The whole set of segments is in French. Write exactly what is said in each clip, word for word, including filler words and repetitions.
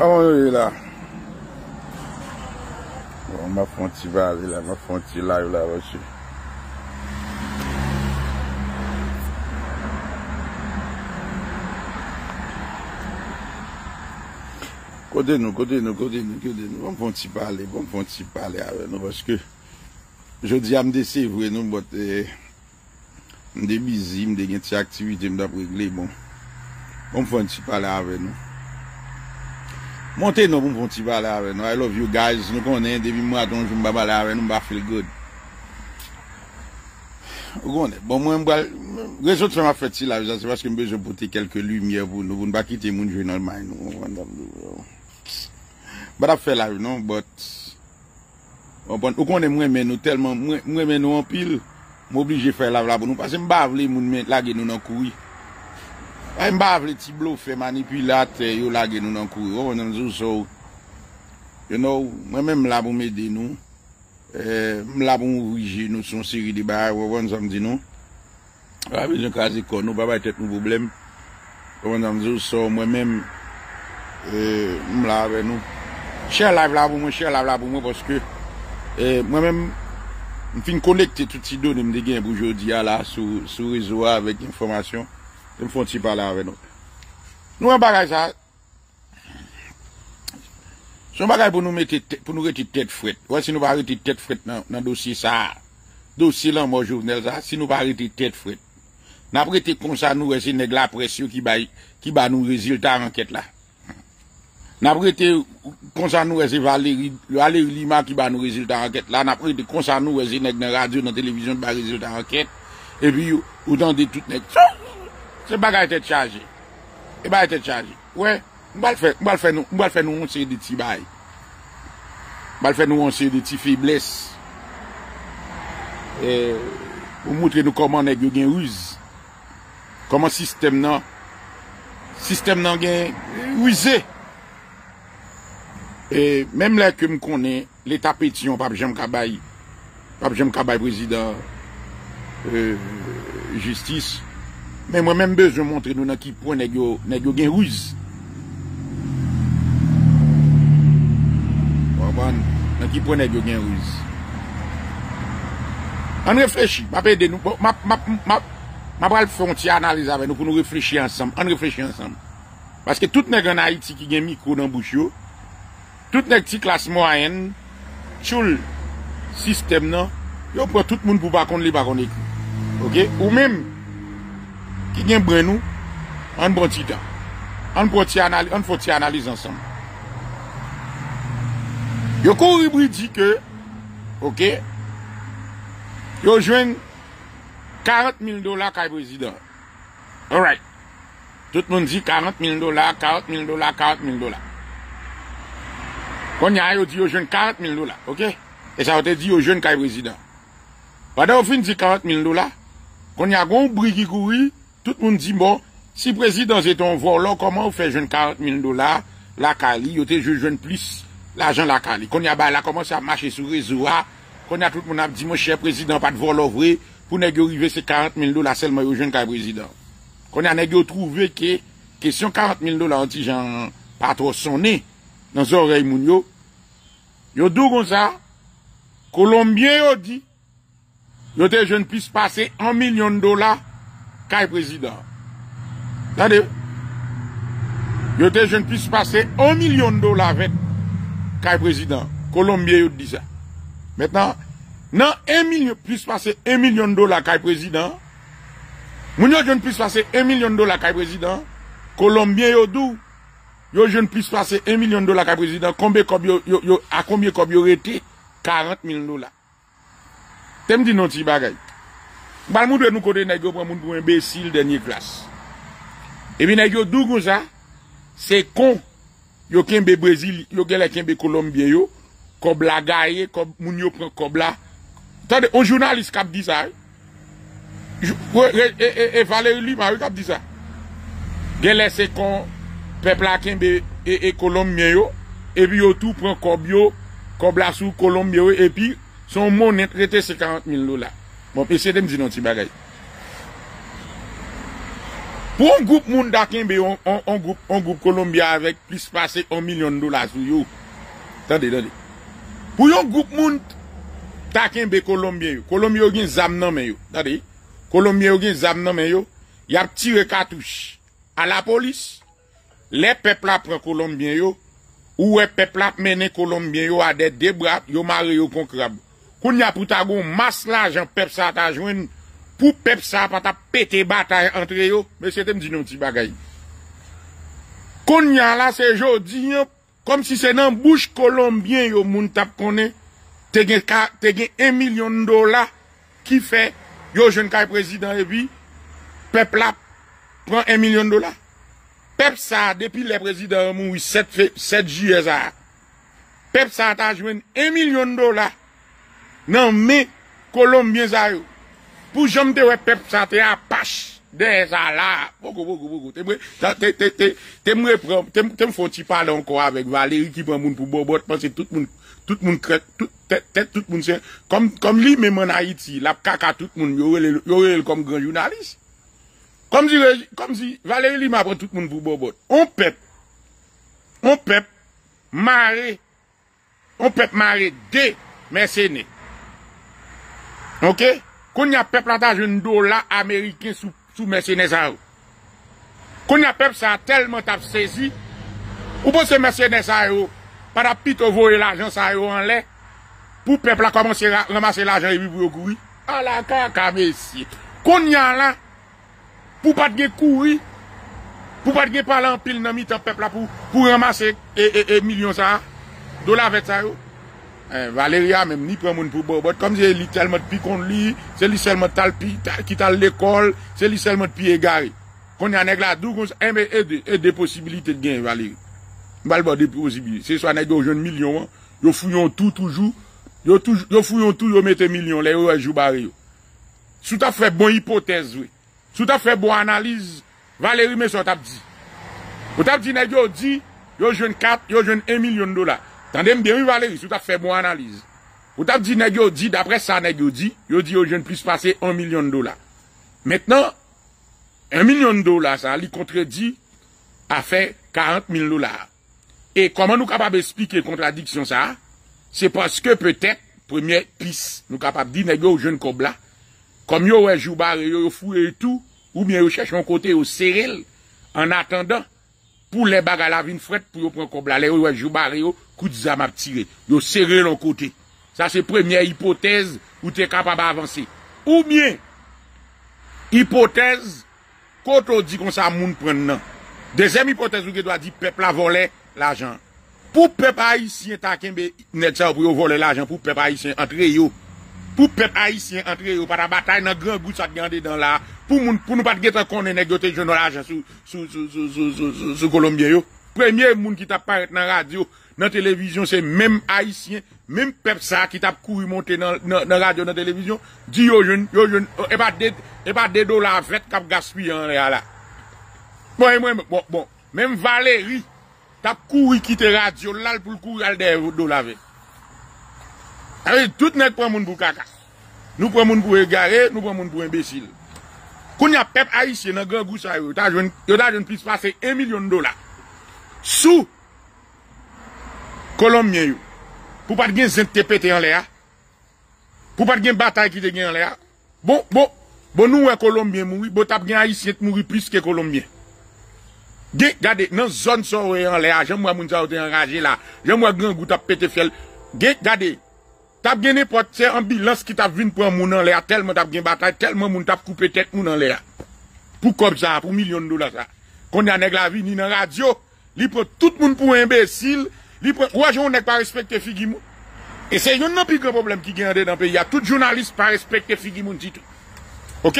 Ah oui, là. Bon, ma fonti va là, ma fonti live là aussi. Côté nous, côté nous, côté nous, côté nous. Bon fonti parler, bon fonti parler avec nous parce que je dis à me décevoir, nous, bon, me débusy, me dégaine des activités, me d'apprégler, bon. Bon fonti parler avec nous. Montez nous pour un petit balai avec nous. I love you guys. Nous connaissons depuis moi, donc je ne vais pas parler avec nous, je ne vais pas feel good. Vous connaissez. Bon, moi, je vais résoudre ma fête là, c'est parce que je vais porter quelques lumières pour nous, pour ne pas quitter mon jeu normal. Je ne vais pas faire la vie, non, mais. Vous connaissez, moi, nous tellement, moi, nous en pile, je suis obligé de faire la vie pour nous, parce que je ne vais pas avoir les gens qui nous ont couru. Je ne sais pas si les fait manipulateur, yo lage nous dans courant. You know, moi-même là pour m'aider nous. Euh, là pour ouvrir nous son série de bail, on ça me dit non. Pas besoin caser corps, nous pas ba tête nous problème. On a dit so moi-même euh là avec nous. Share live là pour moi, share live là pour moi parce que euh moi-même me fin collecter toutes ces données me gain pour jodi là sur sur réseau avec information. Ils me font petit parler avec nous. Nous, un bagage, ça. C'est un bagage pour nous mettre, pour nous retirer tête frette. Ouais, si nous pas retirer tête frette dans le dossier, ça. Dossier, là, moi, journal, ça. Si nous pas retirer tête frette. N'a prêté comme ça, nous, c'est nèg la pression qui va, qui va nous résultat en enquête, là. N'a prêté comme ça, nous, c'est Valérie, Valérie Lima qui va nous résultat en enquête, là. N'a prêté comme ça, nous, c'est nèg dans radio, dans télévision, qui va résultat en enquête. Et puis, autant de tout nèg. C'est bagage tête chargé. Et bagage tête chargé. Ouais, on va le faire, on va le faire nous, on va le faire nous on sait des petits bails. On va le faire nous on sait des petites faiblesses. Et pour montrer nous comment nèg yo gen ruse. Comment système nan système nan gen rusé. Et même là que me connais, l'état pétion pas j'aime ka bail. Pas j'aime ka bail président euh justice. Mais moi-même, je veux montrer nous dans qui point nèg yo gen ruse. Dans qui point nèg yo gen ruse. On réfléchit. Ma pède nous. Ma pral frontière analyse avec nous pour nous réfléchir ensemble. On réfléchit ensemble. Parce que tout nèg en Haïti qui gen micro dans bouche yo, tout nèg qui classe moyenne, tchoul système nan, yo prend tout moun pou pa konn li pa konn écrit. OK? Ou même qui vient prendre nous, on prend petit temps. On fait analyse ensemble. Yo couru dit que, ok, yo joignent quarante mille dollars comme président. Alright. Tout le monde dit quarante mille dollars, quarante mille dollars, quarante mille dollars. Quand yo dit yo joignent quarante mille dollars, ok? Et ça veut dire yo joignent comme président. Pendant au fin dit quarante mille dollars, quand y a un bruit qui courit, tout le monde dit, bon, si le président est en volant, comment on fait jeune quarante mille dollars, la Cali, on te jeune plus l'argent la Cali. Quand il y a là, comment ça marche sur le réseau, quand il y a tout le monde a dit, mon cher président, pas de volant vrai, pour ne pas arriver ces quarante mille dollars seulement au jeune président. Quand il y a négocié trouvé que, question quarante mille dollars, on dit, j'en, pas trop sonné, dans les oreilles mounio, yo dou comme ça, Colombien, yo dit, yo te jeune plus passer un million de dollars, Kay président. Attendez. Yo te jeune puisse passer un million de dollars avec Kay président. Colombien yo dit ça. Maintenant, non un million puisse passer un million de dollars Kay président. Moun yo jeune puisse passer un million de dollars Kay président. Colombien yo dou. Yo jeune puisse passer un million de dollars Kay président. Combien comme yo yo à combien comme yo rété quarante mille dollars. T'aimes dit non ti bagay. Bal moun de nous côté nèg yo prend moun pour imbécile dernier classe. Et bien nèg yo dou comme ça, c'est con. Yo kembe Brésil, yo gèlè kembe Colombien yo, comme lagaye, comme moun yo prend comme là. Attendez, un journaliste qui a dit ça. Et Valérie Lima qui a dit ça. Gèlè c'est con peuple la kembe et Colombien yo, et puis yo tout prend comme yo, comme là sous Colombien et puis son monnaie traité c'est quarante mille dollars. Bon, essayez de me dire un petit bagage. Pour un groupe Munda Kimbe, on, on, on groupe, on groupe Colombia avec plus passé un million de dollars sur yo. Attendez, attendez. Pour un groupe Munda Kimbe Colombien, Colombien gen zam nan men yo. Attendez. Colombien gen zam nan men yo, y a tiré cartouche à la police. Les peuples après Colombien yo, ou les peuples mené Colombien yo à des débras, yo maré yo kon crabe. Koun y a pou ta gon masse l'argent peuple ça ta joine. Pour peuple ça pas ta pété bataille entre yo, mais c'était me dit non petit bagaille. Konya là c'est jodi comme si c'est dans bouche colombien yo moun tap connaît te gen te gen un million de dollars qui fait yo jeune kay président et puis peuple là prend un million de dollars. Peuple ça depuis le président mouri sept juillet ça. Peuple ça ta joine un million de dollars. Non mais colombien ça yo. Pour jamais te peuple ça te apache des là beaucoup beaucoup beaucoup t'es t'es t'es t'es t'es me prend t'es me faut tu parler encore avec Valérie qui prend moun pour bobot parce que tout monde tout monde tout tête tout monde comme comme lui même en Haïti la caca tout monde yo yo comme grand journaliste comme si comme si Valérie lui m'a prend tout monde pour bobot on peuple on peuple marrer on peuple marrer des mercenaires OK. Qu'on y a peuple à ta jeune dollar américain sous, sous mercenaires. Qu'on y a peuple ça tellement t'a saisi. Ou pour ce mercenaires, par la pite voler l'argent ça en l'air. Pour peuple à commencer à ramasser l'argent et puis pour courir. À la caca, messieurs. Qu'on y a là, pour pas de courir, pour pas de parler en pile dans le peuple pour, pour ramasser et, et, et millions ça, dollars avec ça. Eh, Valéria même ni prend moun pour bobot comme c'est lui tellement de pi qu'on lui, c'est lui seulement talpi qui t'a l'école, c'est lui seulement de pi égaré. Qu'on y a nèg la dou un et des possibilités de gain Valérie. Balba des possibilités, c'est soit nèg au jeune million, yo fouillon tout toujours, yo toujours yo fouillon tout yo mette million les yo jou baré. Sou t'a fait bon hypothèse oui. Sou t'a fait bon analyse, Valérie mais ça t'a dit. Ou t'a dit nèg yo dit, yo jeune quatre, yo jeune un million de dollars. Tendez bien oui Valérie, si tu as fait bonne analyse. Vous t'as dit nèg yo dit d'après ça nèg yo dit, yo dit yo jeune plus passer un million de dollars. Maintenant un million de dollars ça li contredit a fait quarante mille dollars. Et comment nous capable expliquer contradiction ça? C'est parce que peut-être première piste nous capable dire nèg yo jeune cobla comme yo ouais jou baré yo foué tout ou bien yo cherche un côté au serrel en attendant pour les bagarres la vin frette pour yo prendre cobla les ouais jou baré yo coup de zam a tiré, yo serré l'autre côté. Ça c'est première hypothèse où tu es capable d'avancer. Ou bien hypothèse quand on dit qu'on ça moun prendre. Deuxième hypothèse où tu dois dire peuple a volé l'argent. Pour peuple haïtien ta kembe net ça pour voler l'argent pour peuple haïtien entrer yo. Pour peuple haïtien entrer yo pas la bataille dans grand goût ça gandé dans là pour moun pour nous pas gèt connait nèg yo te joindre l'argent sous sous sous sous colombien yo. Premier moun qui t'a paraît dans radio dans télévision c'est même haïtien même peuple ça qui t'a couru monter dans dans radio dans télévision dit yo jeune yo jeune et pas des et pas des dollars fait cap gaspiller en là bon bon bon, bon. Même Valérie t'a couru quitter radio là pour courir al des dollars avec tout net prend moun pour caca nous prend moun pour égaré nous prend moun pour imbécile quand y a peuple haïtien dans grand goût ça yo t'a jeune yo t'a jeune plus passer un million de dollars sous Colombien, pour pas de gain zente pété en l'air, pour pas de gain bataille qui te gagne en l'air. Bon, bon, bon, nous, un Colombien mouri, bon, t'as bien haïtien mouri plus que Colombien. Gardez, non, zone sort en l'air, j'aime moi, moun sa te enragé là, j'aime moi, grand goût, t'as pété fiel. Gardez, t'as bien n'importe, c'est ambulance qui t'a vu pour un moun en l'air, tellement t'as bien bataille, tellement moun t'a coupé tête moun en l'air. Pour comme ça, pour millions de dollars ça. Qu'on a nèg la vie, ni dans radio, li prend tout moun pour imbécile. Ouaj on n'est pas respecté Figimoun. Et c'est yon nan plus grand problème qui gagne dans le pays. Tout journaliste pas respecté Figimoun dit tout. OK?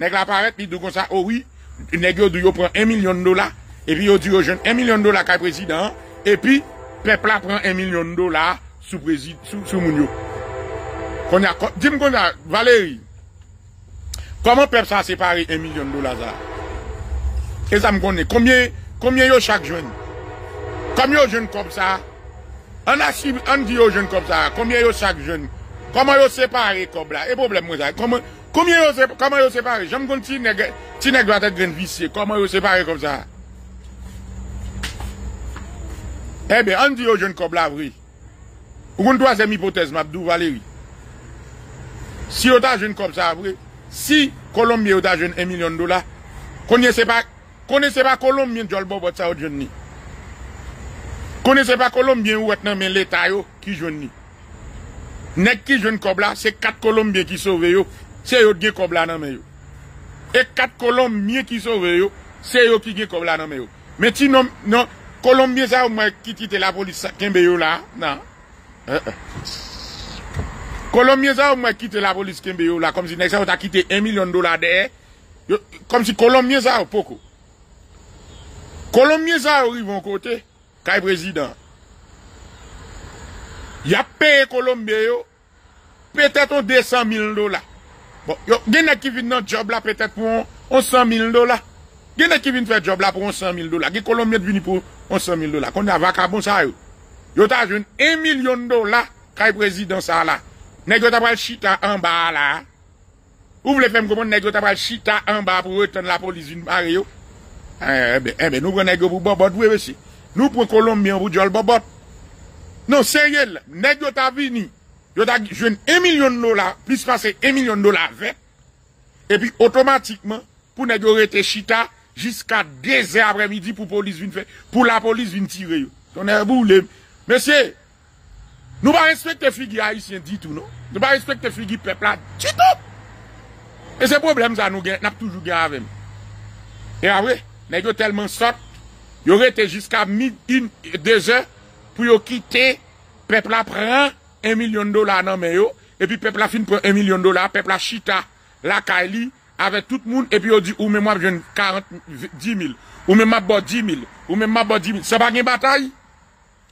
Nèg la paraît puis dou comme ça oh oui, nèg yo dou yo prend un million de dollars et puis yo dit yo jeune un million de dollars ka président et puis peuple la prend un million de dollars sous président sous sou moun yo. Qu'on a dis-moi qu'on a Valérie. Comment peuple ça séparer un million de dollars ça? Et ça me connaît combien combien yo chaque jeune? Comme yo jeune comme ça, on a on dit yo jeune comme ça, combien yo chaque jeune, comment yo séparer comme là, et problème moi ça, comment Combien vous comment vous séparez? J'aime qu'on tire la tête graine vicieux. Comment vous séparez comme ça? Eh bien, on dit aux jeunes comme la vraie. Vous avez troisième hypothèse, Mabdou Valérie. Si vous avez jeune comme ça, après, si Colombie vous avez jeune un million de dollars, connaissez pas, connaissez pas Colombien, Jol Bobo, ça vous jeune. Connaissez pas Colombien ou maintenant, mais l'État qui jeune. Nèg qui jeune Cobla, c'est quatre Colombiens qui sauvent yo, c'est eux qui gen Cobla nan men yo. Et quatre Colombiens qui sauvent yo, c'est eux qui gen Cobla nan men yo. Mais ti non non Colombien ça au moins qui quitte la police kembe yo là, non. Colombien ça au moins quitte la police kembe yo là comme si nèg ça t'a quitté un million de dollars derrière. Comme si Colombien ça poko. Colombien ça arrive en côté kay président. Il a payé Colombien peut-être deux cent mille dollars. Bon, il y en a qui viennent dans le job là peut-être pour cent mille dollars. Il y en a qui viennent faire job là pour cent mille dollars. Les Colombiens viennent pour cent mille dollars. Quand on a vacabon ça, il y a un million de dollars quand le président ça là. Nèg yo t'a pral chita en bas là. Vous voulez faire me comprendre nèg yo t'a pral chita en bas pour retendre la police une marée yo. Eh ben, eh ben nous prenons nèg yo pour bobot oui monsieur. Nous prenons Colombiens pour jol bobot. Non, sérieux, nèg yo ta vini, yo ta jwenn un million de dollars, plus passer un million de dollars vingt. Et puis automatiquement, pour nèg yo rete chita jusqu'à deux heures après-midi pour police vinn faire, pour la police vinn tirer yo. Ton est boule. Monsieur, nous pas respecter figi haïtien dit tout non. Nous pas respecter figi peuple là du tout. Et c'est problème ça nous gen, n'a toujours gen avec. Et après, nèg yo tellement sot, yo rete jusqu'à midi deux heures. Pour quitter, peuple a prend un million de dollars dans mes yo, et puis peuple a fin prend un million de dollars, peuple a chita, la Kaili, avec tout le monde, et puis on dit, ou même moi, je donne quarante, dix mille, ou même ma bord dix mille, ou même ma bord dix mille, sans pas une bataille,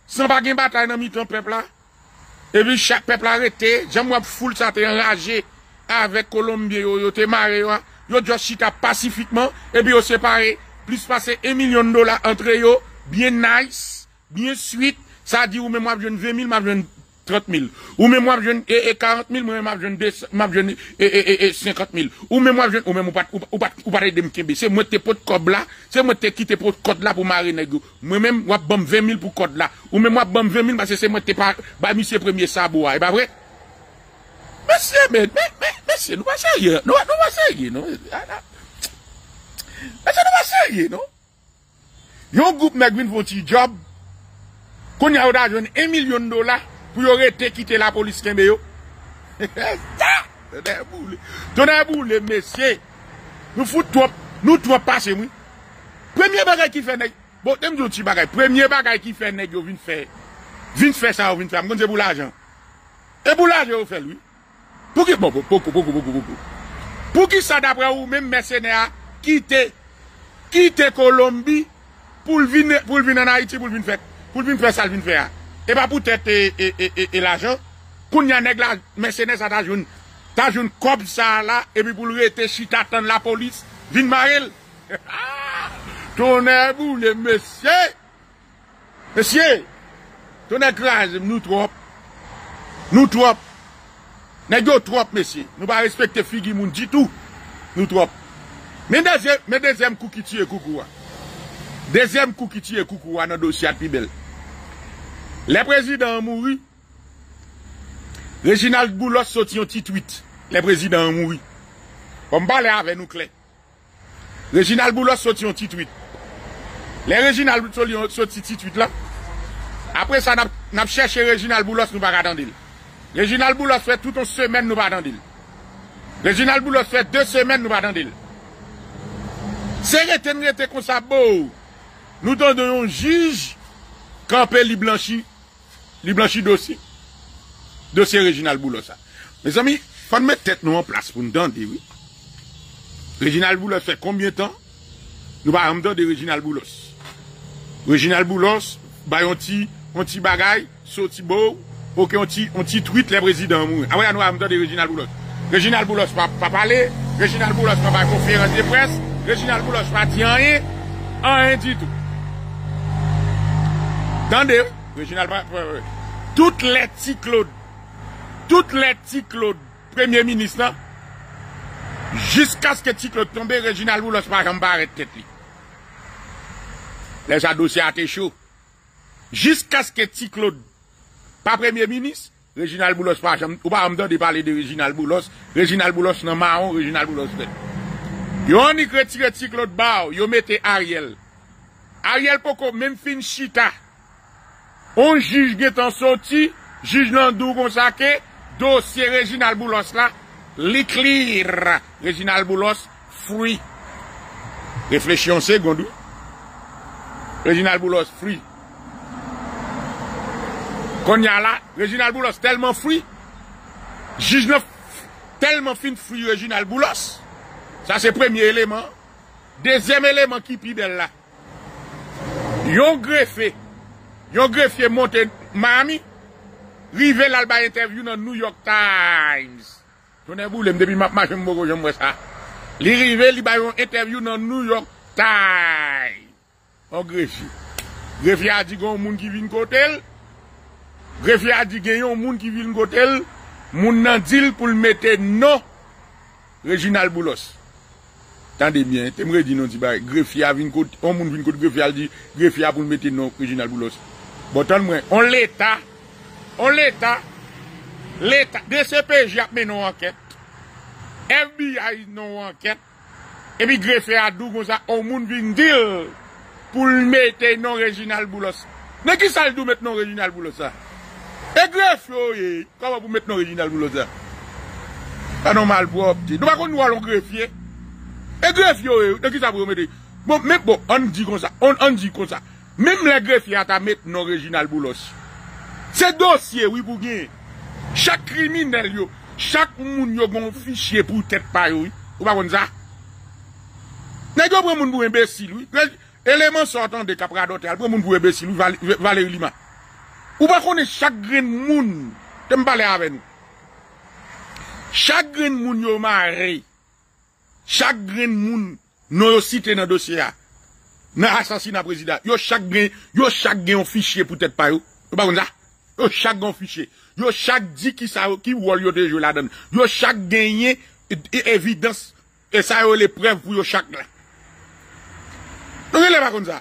sans pas une bataille dans mi-temps, peuple a, et puis chaque peuple a arrêté, j'aime moi, foule ça, t'es enragé, avec Colombien, yo, t'es marré, yo, yo, yo, chita pacifiquement, et puis on séparé, plus passer un million de dollars entre yo, bien nice, bien suite. Ça dit, ou même moi, je donne vingt mille, moi, je donne trente mille. Ou même moi, je donne quarante mille, moi, je donne cinquante mille. Ou même moi, je donne, ou même, ou pas, ou pas, de m'kembe. C'est moi, t'es pot code là. C'est moi, t'es quitté pot code là pour marrer, négo. Moi, même, moi, bombe vingt mille pour code là. Ou même, moi, bombe vingt mille, parce que c'est moi, t'es pas, bah, monsieur premier sabou, et bah, vrai. Mais c'est, mais, mais, mais, mais, c'est, nous pas sérieux. Nous, nous pas sérieux, non? Mais c'est, nous pas sérieux, non? Yon groupe, mec, vin font ti job. Qu'on y a donné un million de dollars pour y arrêter quitter la police qui est ça, boule, messieurs. Nous fout trop, nous trop passer, oui. Premier bagage qui fait, bon, t'aimes d'autres bagages. Premier bagage qui fait, nèg, vient faire, vient faire ça, vient faire, c'est pour l'argent. Et pour l'argent, vous faites, lui. Pour qui, bon, pour pour qui ça, d'après vous, même mercenaires, quitter, quitter Colombie, pour venir, pour venir en Haïti, pour venir faire. Pour venir faire ça, venir faire. Et pas pour tête et l'argent. Pour n'y a nèg la mercenaire, ça t'a joun. T'a joun cop ça là, et puis pour le rete chita attendre la police, vin marel. Tonnerre boule, monsieur. Monsieur, tonnerre crase, nous trop. Nous trop. Nèg yo trop, monsieur. Nous pas respecter figi moun du tout. Nous trop. Mais deuxième, mais deuxième coup qui tue coucou. Deuxième coup qui tue coucou dans le dossier de Pibel. Les présidents ont mouru. Reginald Boulos sortit un petit tweet. Les présidents ont mouru. Comme parler avec nous, clé. Reginald Boulos sortit un petit tweet. Les Reginald Boulos sortit un petit tweet là. Après ça, nous avons cherché Reginald Boulos, nous ne pas attendre. Reginald Boulos fait toute une semaine, nous ne pas attendre. Reginald Boulos fait deux semaines, nous ne pas attendre. C'est retenir comme ça, beau. Nous donnons un juge. Campé li blanchi, li blanchi dossier. Dossier Reginald Boulos. Mes amis, faut mettre tête nous en place pour nous donner, oui. Reginald Boulos fait combien de temps? Nous va en donner de Reginald Boulos. Reginald Boulos, bah, on ti, on ti bagaille, sorti beau, ok, on ti, on ti tweet les présidents, mou. Ah ouais, nous va en donner de Reginald Boulos. Reginald Boulos va pas parler, Reginald Boulos va pas conférence de presse, Reginald Boulos va dire rien, rien du tout. Attendez, Reginald, toutes les petits Claude, toutes les petits Claude, premier ministre, Jusqu'à ce que Ticlo tombe, Réginal Boulos par exemple arrête tête li. Les dossier a été chaud. Jusqu'à ce que Ticlo pas premier ministre, Réginal Boulos par exemple, ou pas me de parler de Réginal Boulos, Réginal Boulos non marron, Réginal Boulos fait. Yo on y retire Ticlo de bas, yo mettez Ariel. Ariel poko même fin chita. On juge qui en sorti, juge Landou consacré, dossier Réginal Boulos là. L'éclair, Réginal Boulos, fruit. Réfléchissons seconde. Réginal Boulos, fruit. Qu'on y a là, Réginal Boulos, tellement fruit. Juge neuf, tellement fin fruit, Réginal Boulos. Ça, c'est premier élément. Deuxième élément qui pibelle belle là. Yon greffé. Yon greffé monté Miami. Rivel Alba interview dans New York Times. Vous le depuis ma marche, je ça. Les rivés, ils ont interview dans New York Times. On greffier. Greffier a dit qu'il y a un monde qui vient côté. Greffier a dit qu'il y a un monde qui vient côté. Moun a dit pour le mettre non. Réginal Boulos. Tendez bien, tu me dis non, tu vas. Greffier a vient côté. Un monde vient côté. Greffier a dit greffier pour le mettre non. Réginal Boulos. Bon, tant moi. On l'état. On l'état. L'État, D C P J a mené une enquête, F B I non une enquête, et puis greffé à Dougou, ça, on moun vin dil pour le mettre non Réginal Boulos. Mais qui ça le mettre non Réginal Boulos ça? Et greffé, comment vous mettez non Réginal Boulos ça? Pas normal pour opter. Nous allons nous allons greffier. Et greffé, de qui ça vous mettez? Bon, mais bon, on dit comme ça, on, on dit comme ça. Même les greffiers à mettre non Réginal Boulos. C'est dossier, oui, pour gagner. Chaque criminel, yo, chaque moun yo gon fichier pour tête pa yo. Ou pas comme ça? N'est-ce pas pour moun pour imbécile, oui? Élément sortant de Capradotel, pour moun pour imbécile, Valérie Lima. Ou pas qu'on est chaque grain moun, te m'parle avec nous. Chaque grain moun yo maré. Chaque grain moun, non yo cité dans le dossier, dans l'assassinat président. Yo chaque grain, yo chaque grain yon fichier pour tête pa yo. Ou pas comme ça? Yo chaque gon fichier. Yo chaque dit qui ça, qui wol yo de jeu la donne. Yo chaque gagné évidence. Et ça yo les preuves pour yo chaque là. Donc il est pas comme ça.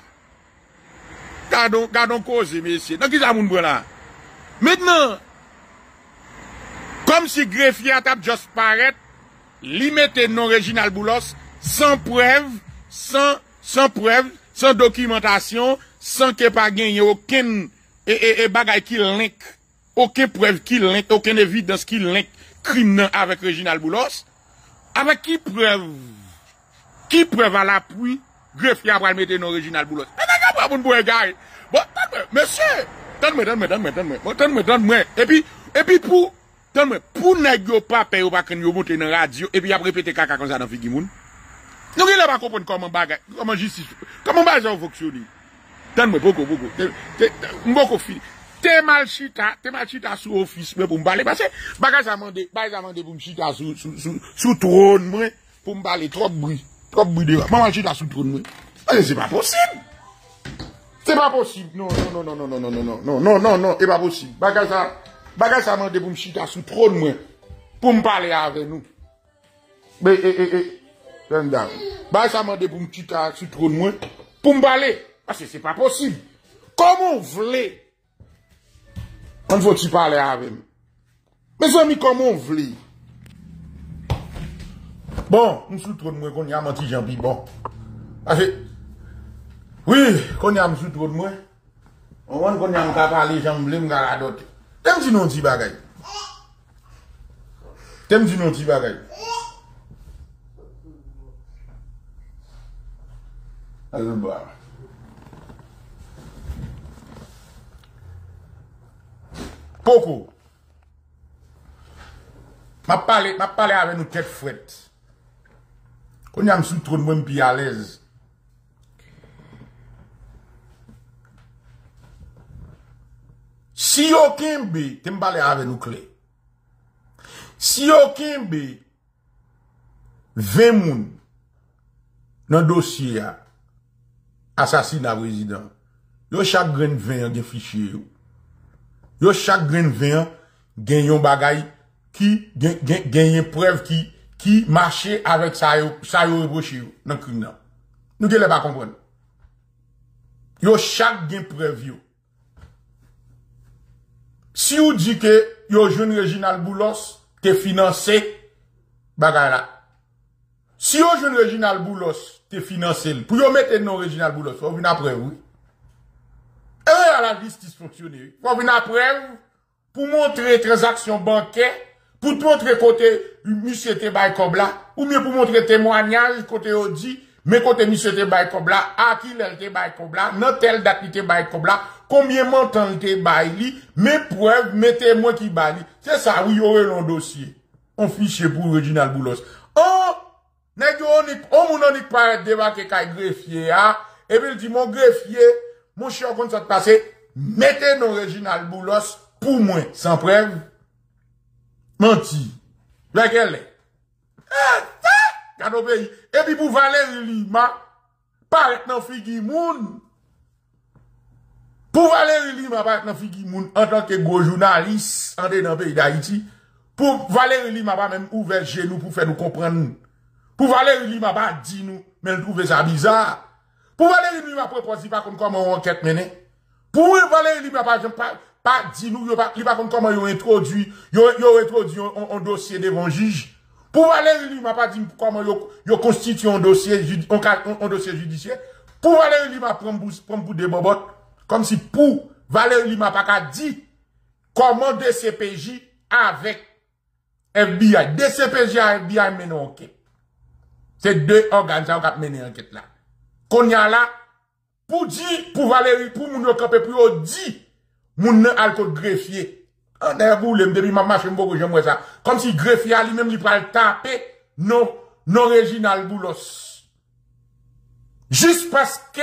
Gardons, gardons cause, messieurs. Donc qui ça moun bon là? Maintenant, comme si greffier a tap just paraître, li mette non Réginal Boulos, sans preuve, sans, sans preuve, sans documentation, sans que pas gagné aucun Et, et, et bagay qui link, aucune preuve qui link, aucune évidence qui link criminel avec Réginal Boulos. Avec qui preuve, qui preuve à l'appui, greffier après le mettre non Réginal Boulos. Bon, monsieur, donne-moi, donne-moi, donne-moi, donne-moi, donne-moi, donne-moi. Et puis, et puis pour, donne-moi, pour n'aiguer pas payer ou pas qu'on monter dans la radio, et puis après répéter caca comme ça dans Figimoun. Nous, il n'a pas compris comment bagay, comment justice, comment bagay fonctionne. Donne-moi beaucoup, beaucoup. Beaucoup fini. T'es mal chita, t'es mal chita sous office, mais pour me parler. Parce que, bagage à mandé, bagage à mandé pour me chita sous, sous, sous, sous trône, moi, pour me parler. Trop bruit. Trop bruit de. Maman chita sous trône, moi. C'est pas possible. C'est pas possible. Non, non, non, non, non, non, non, non, non, non, non, non, c'est pas possible. Bagage à, bagage à mandé pour me chita sous trône, moi, pour me parler avec nous. Mais, eh, eh, eh, bagage à mandé pour me chita sous trône, moi, pour me parler. Parce que c'est pas possible. Comment vous voulez? On ne faut-il parler avec nous. Mes amis, comment vous voulez? Bon, nous sommes trop de moi qu'on y a menti, j'en dis bon. Oui, qu'on y a menti trop de moi. On voit qu'on y a parlé, j'en blé, m'en a d'autres. T'aimes du non-ti bagay. T'aimes du non-ti bagay. Alors, bah. Beaucoup. Ma parlé, ma parlé avec nous tête fouette. Quand y a m'sou trop de moi m'pi à l'aise. Si yo kimbe, te m'parle avec nous clé. Si yo kimbe, vingt moun, dans dossier, assassinat président, yo chaque grain vingt yon gen fichier yo. Yo chaque grain vingt, gagne un bagay qui, gagne preuve qui, qui marchait avec ça, ça yo reproché dans crime. Nous ne pas comprendre. Yo chaque gain preuve. Si vous dites que yo jeune Reginald Boulos te financé bagay là. Si yo jeune Reginald Boulos te financé pour yo mettre non Reginald Boulos, faut venir après oui. Et à la justice fonctionne. Faut venir après pour montrer transaction bancaire, pour montrer côté monsieur te bay comme là, ou mieux pour montrer témoignage côté yo dit mais côté monsieur te bay comme là, à qui elle te bay comme là, dans telle date il te bay comme là, combien montant il te bay li, mes preuves, mes témoins qui bay li. C'est ça, oui, y'aurait long dossier. On fichier pour Reginald Boulos. Oh, n'est-ce pas, on n'a pas débarqué qu'à greffier, ah, et puis il dit, mon greffier, mon cher, comme ça te passe, mettez nos Reginald Boulos pour moi, sans preuve. Menti. Laquelle est? Et puis pour Valérie Lima, paraît dans Figi Moun. Pour Valérie Lima, paraît dans Figi Moun, en tant que gros journaliste, en dans le pays d'Haïti. Pour Valérie Lima, pas même ouvert chez nous pour faire nous comprendre. Pour Valérie Lima, pas dit nous, mais elle trouve ça bizarre. Pour Valérie Lima, proposer pas comme comment on enquête menée. Pour Valérie Lima, pas pas dit nous, pas comme comment on introduit, on introduit un dossier devant juge. Pour Valérie Lima, pas dit comment yo constitue un dossier, un, un, un dossier judiciaire. Pour Valérie Lima, prendre pour des bobotes. Comme si pour Valérie Lima, pas dit comment D C P J avec F B I. D C P J à F B I mène enquête. C'est deux organes qui ont mené enquête là. Qu'on y a là, pour dire, pour Valérie, pour moun yo kapé, pour yo dit, moun nan al kote greffier. On a voulu, depuis ma marche, j'aime ça. Comme si greffier lui-même, il va le taper, non, non, Reginald Boulos. Juste parce que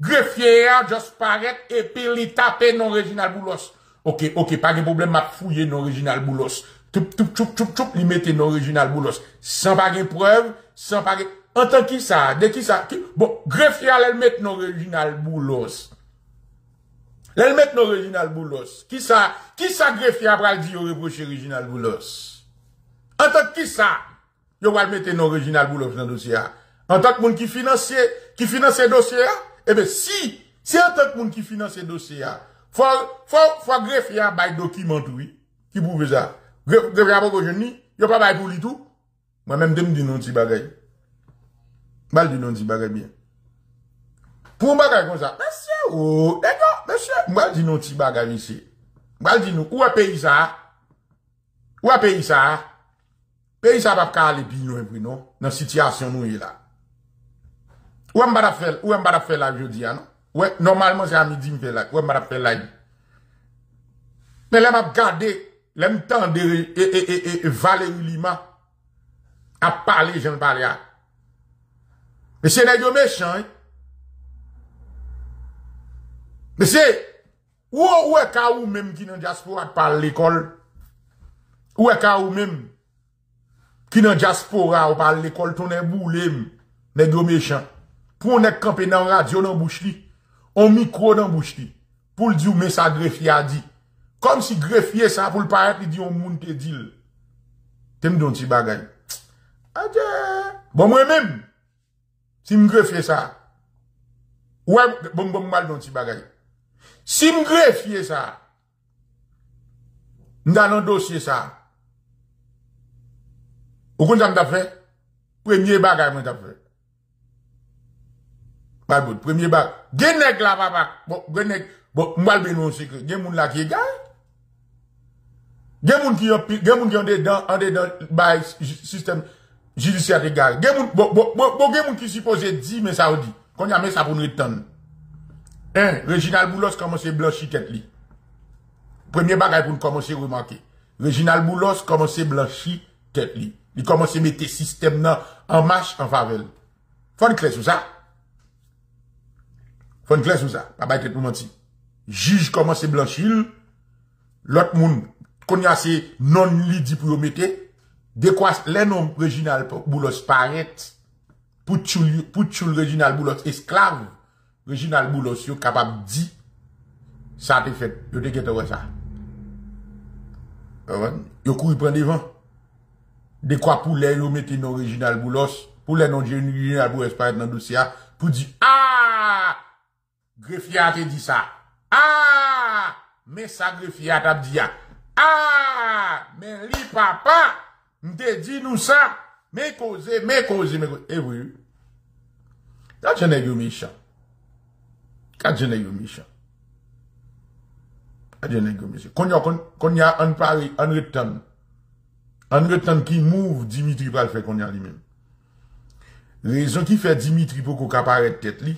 greffier a juste paraît et puis il tape non, Reginald Boulos. Ok, ok, pas de problème, m'a fouillé non, Reginald Boulos. Tout, tout, tout, tout, tout, il mettait non, Reginald Boulos. Sans pas de preuve, sans pas de... En tant que ça, de qui ça? Bon, greffier, elle met non, Reginald Boulos. L'elle met nos Reginald Boulos. Qui ça, qui ça greffier après dit au reprocher Reginald Boulos? En tant que qui ça, yo va mettre nos Reginald Boulos dans le dossier. En tant que monde qui finance, qui finance le dossier, eh ben, si, si en tant que monde qui finance le dossier, faut, faut, faut greffier by document, oui. Qui prouve ça? Greffier après que je n'y, yo pas by pour lui tout. Moi-même, je me dis non, petit bagay. Mal du non, petit bagay bien. Pour bagay comme ça, monsieur, oh, d'accord, monsieur, moi dis nous petit bagay ici. Moi dis nous, où est pays ça? Où est pays ça? Pays ça va pas aller bien loin pour nous, dans situation nous est là. Où est pas faire, où est pas faire là jeudi non? Ouais, normalement c'est à midi me fait là, où est pas faire là. Mais là m'a regarder, là m'tendre et et et et Valérie Lima a parler, j'en parler. Mais c'est nèg méchant. Mais c'est, où est Kaou même qui dans diaspora parle l'école? Où est Kaou même qui dans diaspora parle l'école? Ton est boulem, n'est gros méchant. Pour on est campé dans radio dans bouche li, on micro dans bouche li, pour le dire, mais ça greffier a dit. Comme si greffier ça pour le paraître, il dit, on moun te dit. T'aimes donc si bagay. Adieu. Bon, moi-même, si me greffier ça, ouais, bon, bon, mal donc si bagay. Si me greffier ça, dans le dossier ça, vous comprenez ce que fait? Premier bagage, vous fait. Pas bon, premier bagage. Genègue là, papa. Bon, genègue. Bon, mal bien, non, c'est que, genègue là qui est gars. Genègue qui est, genègue qui est en dedans, en dedans, bah, système judiciaire de gars. Genègue, bon, bon, bon, genègue qui suppose dire, mais ça vous dit. Qu'on y a mis ça pour nous étendre. Un, Reginald Boulos commence à blanchir tête li. Premier bagage pour nous commencer à remarquer. Reginald Boulos commence à blanchir tête li. Il commence à mettre système en marche en faveur. Faut une clé sur ça. Faut une clé sur ça. Pas bail tête pour mentir. Juge commence à blanchir. L'autre monde, qu'on y a ces non-lits pour mettre. De quoi, les noms Reginald Boulos paraissent. Pour tchoul, pour tchoul Reginald Boulos esclave. Reginald Boulos, yo capable dit, ça te fait, yo te gete ça. Yo couru prendre devant. de quoi poulet ou mettez une original boulos, poulet non original boulos paraître dans le dossier, pour dire, ah, greffier a dit ça, ah, mais ça greffier a dit ça, ah, mais li papa, m'te dit nous ça, mais cause, mais cause, mais cause, et oui, quand je n'ai eu méchant, quand je n'ai eu méchant, quand je n'ai eu méchant, quand il y a un pari, un return, en retenant qui move Dimitri pour le faire qu'on y a lui-même. Raison qui fait Dimitri pour qu'on apparaisse tête li.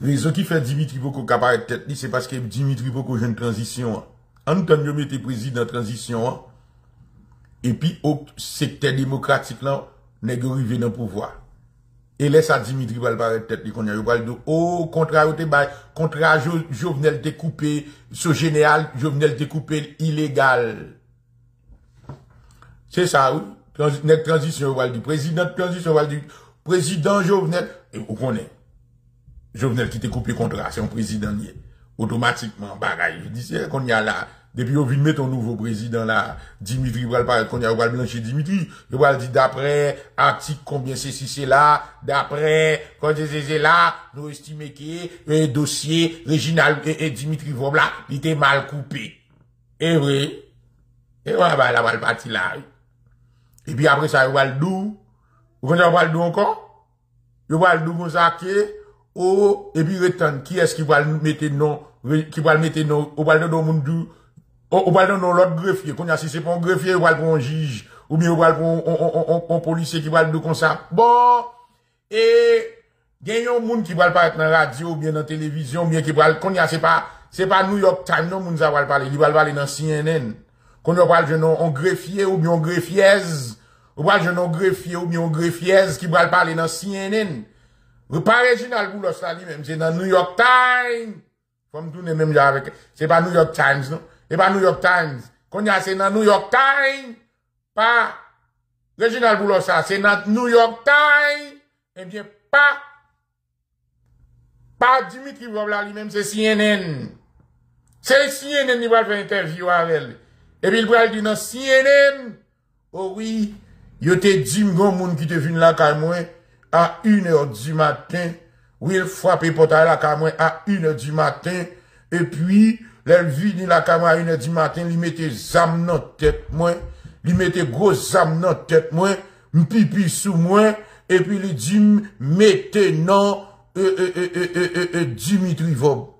Raison qui fait Dimitri pour qu'on apparaisse tête li, c'est parce que Dimitri pour qu'on ait une transition. En tant que mette président transition, et puis au secteur démocratique là, n'est arrivé dans le pouvoir. Et laisse à Dimitri pour apparaître tête li qu'on y a eu. Oh, contrat, contrat, Jovenel découpé, ce général, Jovenel découpé, illégal. C'est ça, oui. Net transition, on du président de transition, on du président Jovenel. Et vous connaissez. Jovenel qui te coupe le contrat, c'est un président lié. Automatiquement, bagaille. Je dis, qu'on y a là. Depuis, on vient mettre un nouveau président là. Dimitri, on va parler, qu'on y a, on va blanchir Dimitri. On va dire, d'après, article, combien c'est si c'est là. D'après, quand c'est là, nous estimons que, dossier, Réginal, et Dimitri, voilà, il était mal coupé. Et vrai. Et voilà, bah, là, on va le parti là. Et puis après ça, il va le dou. Vous connaissez le dou encore? Il va le dou, vous savez, oh, et puis retenez, qui est-ce qui va le mettre non, qui va le mettre non, on va le donner dou, on va le donner l'autre greffier, qu'on a si c'est pas un greffier, on va le prendre un juge, ou bien on va le prendre un policier qui va le dou comme ça. Bon, et, il y a un monde qui va le parler dans la radio, ou bien dans la télévision, ou bien qui va le, qu'on a, c'est pas, c'est pas New York Times, non, monde ça va le parler, il va le parler dans C N N. Qu'on va parler de non, on greffier, ou bien on greffiez, on parle de non greffier ou bien on greffiez qui va parler dans C N N. Vous parlez Réginal Boulos là lui-même, c'est dans New York Times. Faut me tourner même avec, c'est pas New York Times non, c'est pas New York Times. Qu'on y a c'est dans New York Times, pas Réginal Boulos là, c'est dans New York Times. Eh bien pas, pas Dimitri Vovla lui-même, c'est C N N. C'est C N N qui va faire interview avec elle. Et puis il va dire dans C N N, oh oui. Yo te dit m'gon moun qui te vin la ka moi à une heure du matin. Oui, il frappe portail la ka moi à une heure du matin. Et puis, l'el vini la ka moi à une heure du matin, li mette zam nan tête moi, li mette gros zam nan tête moi, m'pipi sous moi, et puis li dit mette non euh, euh, euh, euh, euh, euh, euh, Dimitri Vob.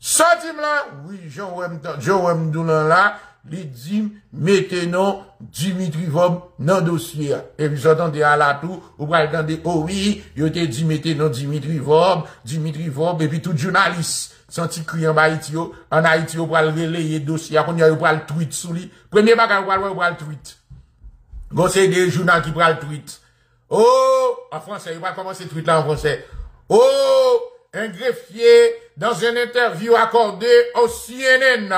Sorti là, oui, Jean Wemdoulan Jean Wemdoulan là. Li dit, mettez non, Dimitri Vob, dans dossier. Et puis, j'entendais à la tour, ou pas attendez, oh oui, yo te dit, mettez non, Dimitri Vob, Dimitri Vob, et puis tout journaliste, senti criant en Haïti, en Haïti, ou pas le relayer dossier, après, ou pas le tweet sous lui. Premier bagage, ou pas le tweet. Conseil des journaux qui prend le tweet. Oh, en français, il va commencer le tweet là en français. Oh, un greffier, dans une interview accordée au C N N,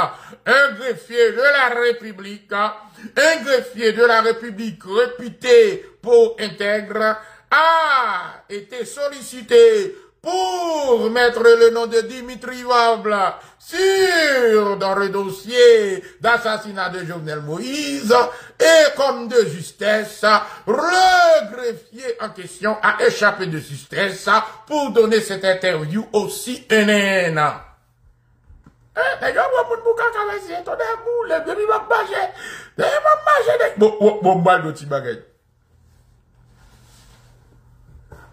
un greffier de la République, un greffier de la République réputé pour intègre, a été sollicité pour mettre le nom de Dimitri Vob sur dans le dossier d'assassinat de Jovenel Moïse et comme de justesse, le greffier en question a échappé de justesse pour donner cette interview au C N N.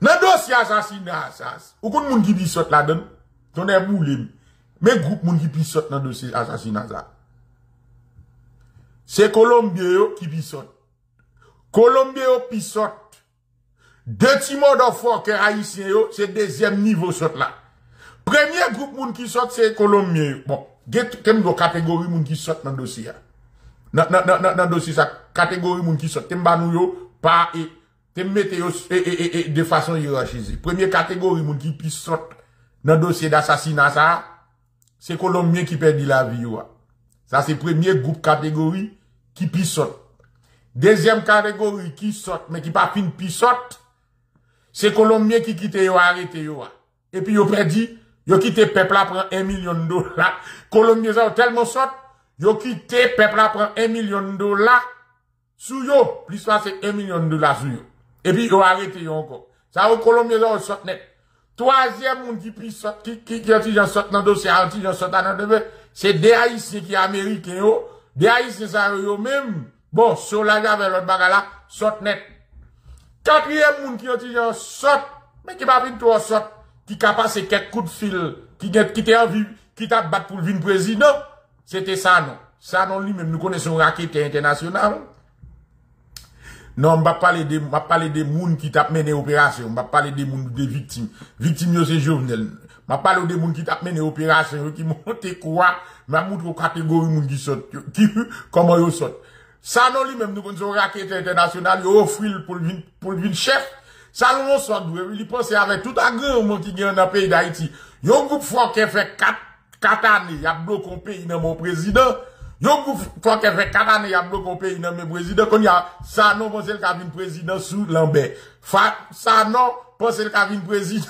Dans dossier assassinat, ça, ou qu'on moun qui pisote la donne, ton est boulé, mais groupe moun qui pisote dans dossier assassinat, ça. C'est Colombien qui pisote. Colombien pisote. Deux timons d'enfants que haïtiens, c'est deuxième niveau saute là. Premier groupe moun qui saute, c'est Colombien. Bon, get, t'aimes go catégorie moun qui saute dans dossier. Dans, dans, dans, dans dossier, ça, catégorie moun qui saute, t'aimes banou yo, pas et, te mettez de façon hiérarchisée. Première catégorie, moun qui pisse saute dans dossier d'assassinat, ça, c'est Colombien qui perdit la vie. Ça, c'est premier groupe catégorie qui pisse saute. Deuxième catégorie qui saute, mais qui pas fin pisse saute, c'est Colombien qui quitte yo, arrêté yo. Et puis yo perdi, yo quitte peuple là prend un million de dollars. Colombien ça tellement saute, yo quitte peuple là prend un million de dollars. Sous yo, plus passer un million de dollars sous yo. Et puis, yo arrêté encore. Ça, au Colombien, là, on sort net. Troisième monde qui puisse, qui, qui, qui, anti-gens sort dans le dossier, anti-gens sort dans le dossier, c'est des Haïtiens qui sont américains, yo. Des Haïtiens, ça, yo, même. Bon, sur la gare, l'autre bagarre là, sort net. Quatrième monde qui anti-gens sort, mais qui va venir toi sort, qui capable c'est quelques coups de fil, qui, qui t'est en vie, qui t'a battu pour le vin président. C'était ça, non. Ça, non, lui-même, nous connaissons raquette internationale. Non, on va parler des, on va parler des mouns qui tapent mené opération. On va parler des mouns, des victimes. Victimes, c'est Jovenel. On va parler des mouns qui tapent mené opération, qui montent quoi? Mais on montre aux catégories mouns qui sortent, qui, comment ils sortent. Ça, non, lui-même, nous connaissons raquette internationale, ils offrent pour le, pour le chef. Ça, nous, on sort, il pense avec tout agrément qui gagne dans le pays d'Haïti. Il y a un groupe fort qui fait quatre, quatre années, il y a bloqué un pays dans mon président. Yon groupe fort qui fait quatre années, il y a bloqué un pays dans mon président. Quand il y a, ça non, pensez le cabine président sous Lambert. Ça non, pensez le cabine président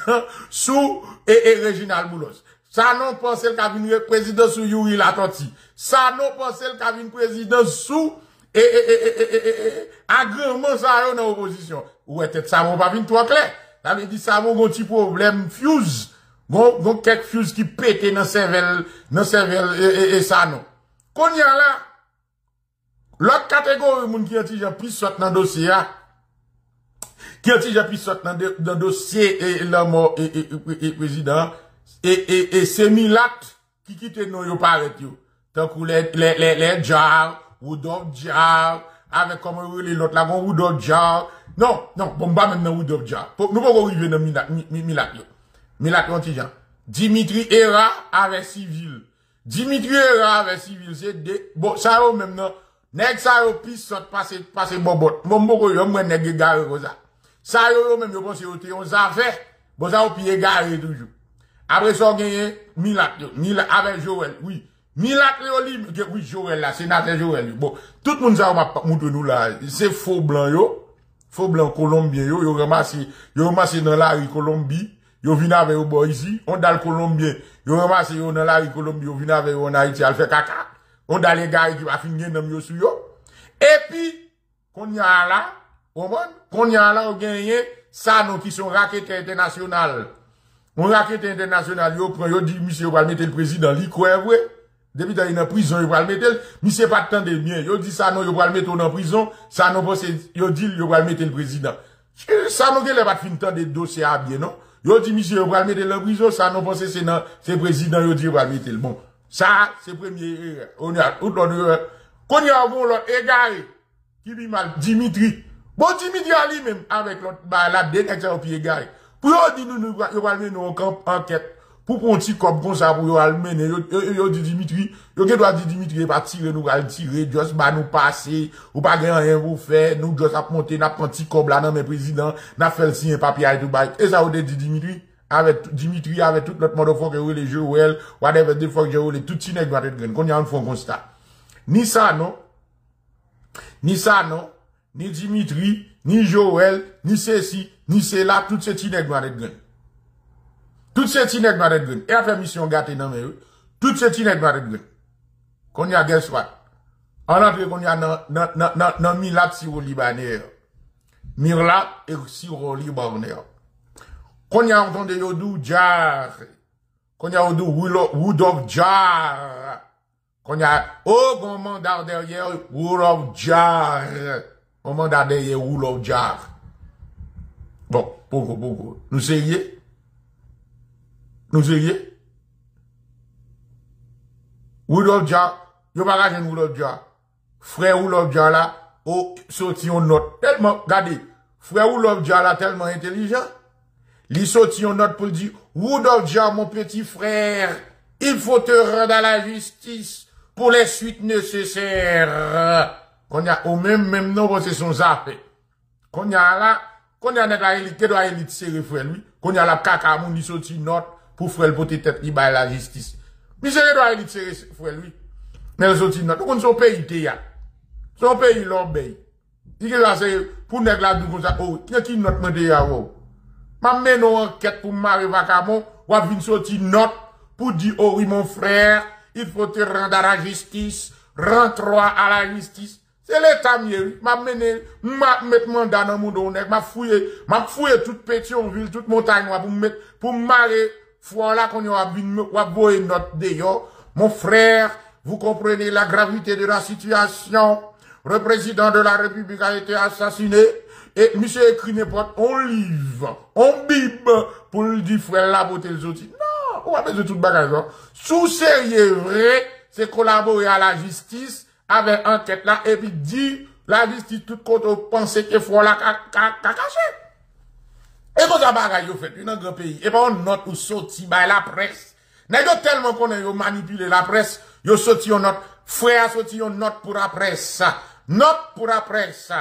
sous, et, et Réginald Moulos. Ça non, pensez le cabine président sous Yuri Latanti. Ça non, pensez le cabine président sous, et, et, et, et, et, et, et, agrément ça yon dans l'opposition. Ouais, tête ça mon babine trois clair. Ça veut dire ça mon petit problème fuse. Bon, donc quelques fuses qui pétaient dans cervelle, dans cervelle, et, et, et ça, non. Qu'on y a là, l'autre catégorie, moun qui anti-gens plus sortent dans le dossier, qui anti-gens plus sortent dans le dossier, et la mort, et, et, et, et, président, et, et, et, c'est Milat, qui quitte non, yo paret yo. Tant que les, les, les, les Jar, Rudolf Jar, avec comme on les l'autre là, bon, Rudolf Jar. Non, non, bon, bah, même dans Rudolf Jar. Nous, on va arriver dans Milat, Milat, yo. Milat Antijan. Dimitri Era avec civil. Dimitri Era avec civil, c'est des, bon, ça y'a même non. Nèg ça y'a pis sort passer, passer bobot. Mon boko y'a mwen nèg égaré comme ça. Ça y'a même y'a pensé y'a t'es on zafè. Bon, ça y'a pis égaré toujours. Après ça y'a gagné, Milat, Milat avec Joël, oui. Milat Léolim, oui, Joël là, sénateur Joël. Bon, tout le monde ça y'a moutou nous là, c'est faux blanc yo. Faux blanc colombien yo, y'a ramassé, y'a ramassé dans la rue Colombie. Yo vina avec yo boy ici, on dal Colombien. Yo ramasse yo dans la rue Colombie, yo vina avec yo en Haïti, al fait caca. On dal les gars qui va finir dans yo sur yo. Et puis, qu'on y a là, on bon, qu'on y a là, on gagne, ça non qui sont raquettes internationales. On raquette internationale, yo prend, yo dit, monsieur, va mettre le président, li quoi, vrai? Depuis qu'il est en prison, yo va le mettre, monsieur pas tant de bien. Yo dit ça non, yo va le mettre en prison, ça non, yo dit, yo va le mettre le président. Ça non, qu'elle va finir tant de dossiers à bien, non? Yo dit, monsieur, vous allez mettre le prison, ça, non, pensez, c'est non, c'est président, yo dit, vous allez mettre le bon. Ça, c'est premier, on y a, on l'autre, qu'on y a, on l'autre, égaré, qui dit mal, Dimitri. Bon, Dimitri, lui-même, avec l'autre, bah, la détection, au pied égaré. Pour yon dit, nous, nous, vous allez mettre en enquête. Pour qu'on tire comme ça, pour yon allez mener, yo dit, Dimitri, yo qui doit dire, Dimitri, pas tirer, nous, allons tirer, juste, bah, nous passer, ou pas rien, vous faire, nous, juste, à monter, n'a pas petit comme là, non, mais président, n'a fait le signe, papier, et tout, bah, et ça, on dit, Dimitri, avec, Dimitri, avec tout notre motherfucker, ou les jeux, ou elle, whatever, des fois que j'ai roulé, tout signe, avec votre graine, qu'on y a un fond constat. Ni ça, non, ni ça, non, ni Dimitri, ni Joël, ni ceci, ni cela, tout ce signe, avec votre graine. Tout ce signe, avec votre graine. Et après, mission gâtée, non, mais eux, tout ce signe, avec votre graine. Qu'on y a guess what? En entrée qu'on y a nan, nan, nan, nan, nan Milat Siro-Libanais. Milat et Siro-Libanais. Qu'on y a entendu Yodou Jar. Qu'on y a entendu Rudolf Jar. Qu'on y a, oh, bon mandat derrière Rudolf Jar. Bon mandat derrière Rudolf Jar. Bon, beaucoup, beaucoup. Nous seriez? Nous seriez? Rudolf Jar. Yo pas jeune Rudolf Jar. Frère Rudolf Jar là, oh, sorti on note. Tellement, regardez, frère Rudolf Jar là, tellement intelligent. Li sorti on note pour dire, Rudolf Jar, mon petit frère, il faut te rendre à la justice pour les suites nécessaires. Qu'on y a au même, même nom, c'est son zappé. Qu'on y a là, qu'on y a la élite, qu'est-ce la élite serrée, frère lui? Qu'on y a la caca, mon, li sorti note pour frère le poté tête, il baille la justice. Mais c'est la élite serrée, frère lui. Mais les autres, nous connaissons son pays, Théa. Son pays, l'obéit. Il est là, c'est pour nous, là, nous, comme ça, oh, qui est-ce qui note, mon Théa, oh? Ma mène en enquête pour Marie Vacamon, ou à venir sortir note pour dire, oh oui, mon frère, il faut te rendre à la justice, rends-toi à la justice. C'est l'État mieux. M'a mené, m'a mettre mandat dans mon dos, m'a fouillé, m'a fouillé toute Pétionville, toute montagne, pour mettre, pour marrer, fois là, qu'on y a boé notre déo. Mon frère, vous comprenez la gravité de la situation. Le président de la République a été assassiné. Et monsieur écrit n'importe, on livre, on bible, pour le dire, frère, la beauté des outils. Non, on va mettre de toute bagage. Sous sérieux vrai, c'est collaborer à la justice, avec enquête là, et puis dire, la justice, tout côté, penser que faut la cacher. Et quand ça bagaille, vous faites, une un grand pays. Et ben, on note, ou sorti, bah, la presse. N'est-ce tellement qu'on a manipulé la presse, yo sorti une note, frère, sorti une note pour la presse, note pour la presse,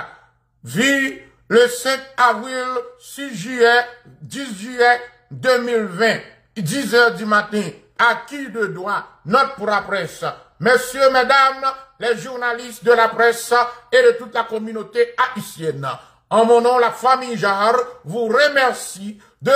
vu, le sept avril, six juillet, dix juillet deux mille vingt, dix heures du matin, acquis de droit, note pour la presse. Messieurs, mesdames, les journalistes de la presse et de toute la communauté haïtienne, en mon nom, la famille Jarre vous remercie de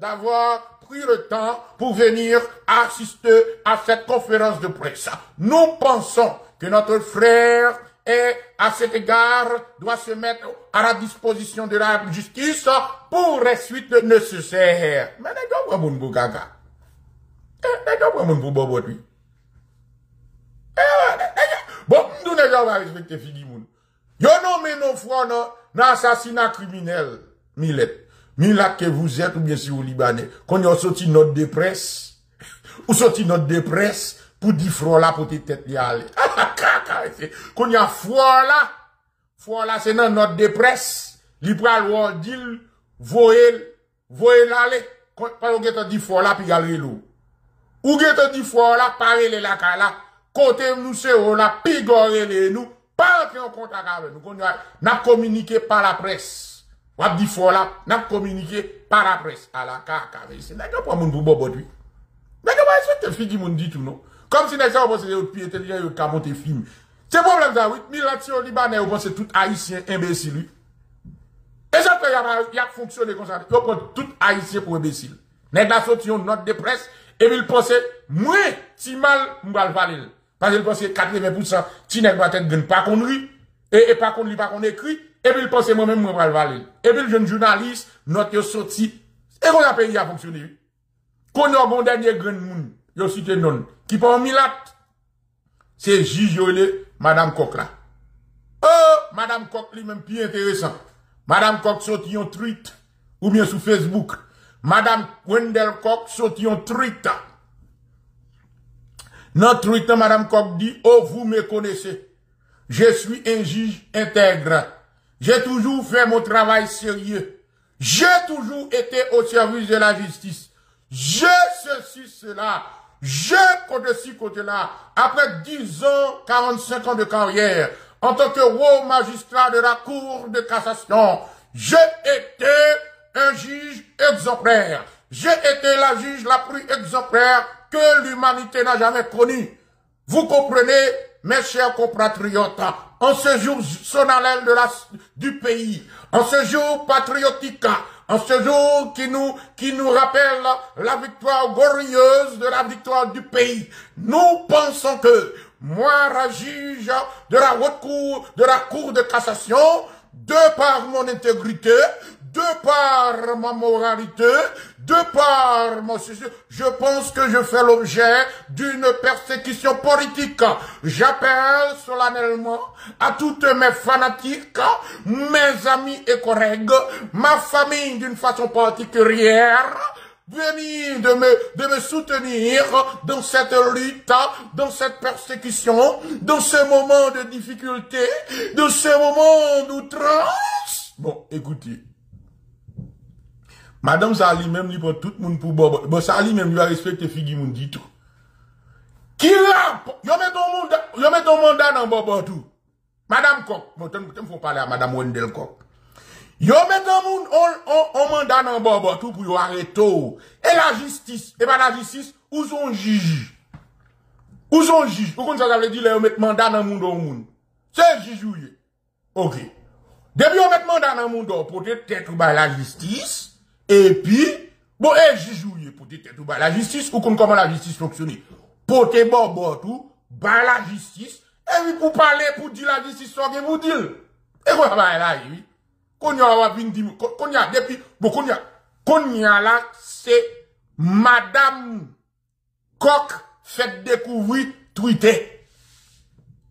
d'avoir pris le temps pour venir assister à cette conférence de presse. Nous pensons que notre frère et à cet égard doit se mettre à la disposition de la justice pour les suites nécessaires. Mais les gens ne sont pas gaga. Les gens ne sont pas bon. Bon, nous ne pouvons pas respecter Fidi Moun. Yo nommé nos frères dans l'assassinat criminel. Millet. Millet que vous êtes, ou bien si vous Libanais. Quand vous sorti notre dépresse, ou sorti notre dépresse pour dire frères là pour tes têtes y aller. Qu'on y a foi là, foi là, c'est dans notre dépresse, l'Ipral Wardil, voyez, voyez l'aller, quand on a dit foi là, puis galer l'eau. Ou on a dit foi là, parler les lacs là, côté nous, c'est on a pigoré les nous, pas entrer en contact avec nous, qu'on y a, n'a communiqué par la presse. On a dit foi là, n'a communiqué par la presse. À la caca, c'est n'a pas mon bobo produit. N'a pas de fille qui m'ont dit tout, non? Comme si les gens pensaient que les intelligents ont monté film. C'est le problème ça, huit mille actions libanais, vous pensez tout haïtien imbécile. Et ça, il y a fonctionné comme ça. Vous prenez tout haïtien pour imbécile. Les gens sortent une note de presse et ils pensent, moi, si mal, je vais le valer. Parce qu'ils pensent que quatre-vingts pour cent, si les gens ne sont pas connus, et pas connus, pas connus, écrit, et ils pensent moi-même, je vais le valer. Et puis le jeune journaliste, note sorti. Et qu'on a payé à fonctionner. Qu'on a un dernier grand monde, il y a cité non. Qui pas en milat, c'est Jijolé, Madame Coq là. Oh, Madame Coq lui-même, plus intéressant. Madame Coq sorti en tweet, ou bien sur Facebook. Madame Wendell Coq sorti en tweet. Dans tweet, Madame Coq dit, oh, vous me connaissez. Je suis un juge intègre. J'ai toujours fait mon travail sérieux. J'ai toujours été au service de la justice. Je ceci, cela. Je compte de ci, côté là, après dix ans, quarante-cinq ans de carrière, en tant que haut magistrat de la Cour de cassation, j'ai été un juge exemplaire. J'ai été la juge la plus exemplaire que l'humanité n'a jamais connue. Vous comprenez, mes chers compatriotes, en ce jour solennel de la, du pays, en ce jour patriotique, en ce jour qui nous, qui nous rappelle la victoire glorieuse de la victoire du pays, nous pensons que moi, la juge de la haute cour, de la cour de cassation, de par mon intégrité, de par ma moralité, de par mon... Je pense que je fais l'objet d'une persécution politique. J'appelle solennellement à toutes mes fanatiques, mes amis et collègues, ma famille d'une façon particulière, venir de me, de me soutenir dans cette lutte, dans cette persécution, dans ce moment de difficulté, dans ce moment d'outrance. Bon, écoutez. Madame Sali même lui pour tout le monde pour Bob. Bon, Sali même lui va respecter Figi Moun dit tout. Qui là? Yo met ton mandat, yo met ton mandat dans Bob tout. Madame Coq, bon, tu me faut parler à Madame Wendell Coq. Yo met ton monde on on on mandat dans Bob tout pour yo arrêter. Et la justice, et pas la justice, où sont juge? Où sont juge? Pourquoi ça ça veut dire là yo met mandat dans monde au monde? C'est juge ou yé. OK. Depuis yo met mandat dans monde pour tête ou ba la justice. Et puis, bon, et j'y pour te tout, bah, la justice, ou comme comment la justice fonctionne. Pour te bon, bon, tout, bah, la justice, Et puis pour parler, pour dire la décision, vous dites. Et vous avez là, oui. Qu'on y a, qu'on y a, depuis, bon, qu'on y a, qu'on y a là, c'est Madame Coq fait découvrir Twitter.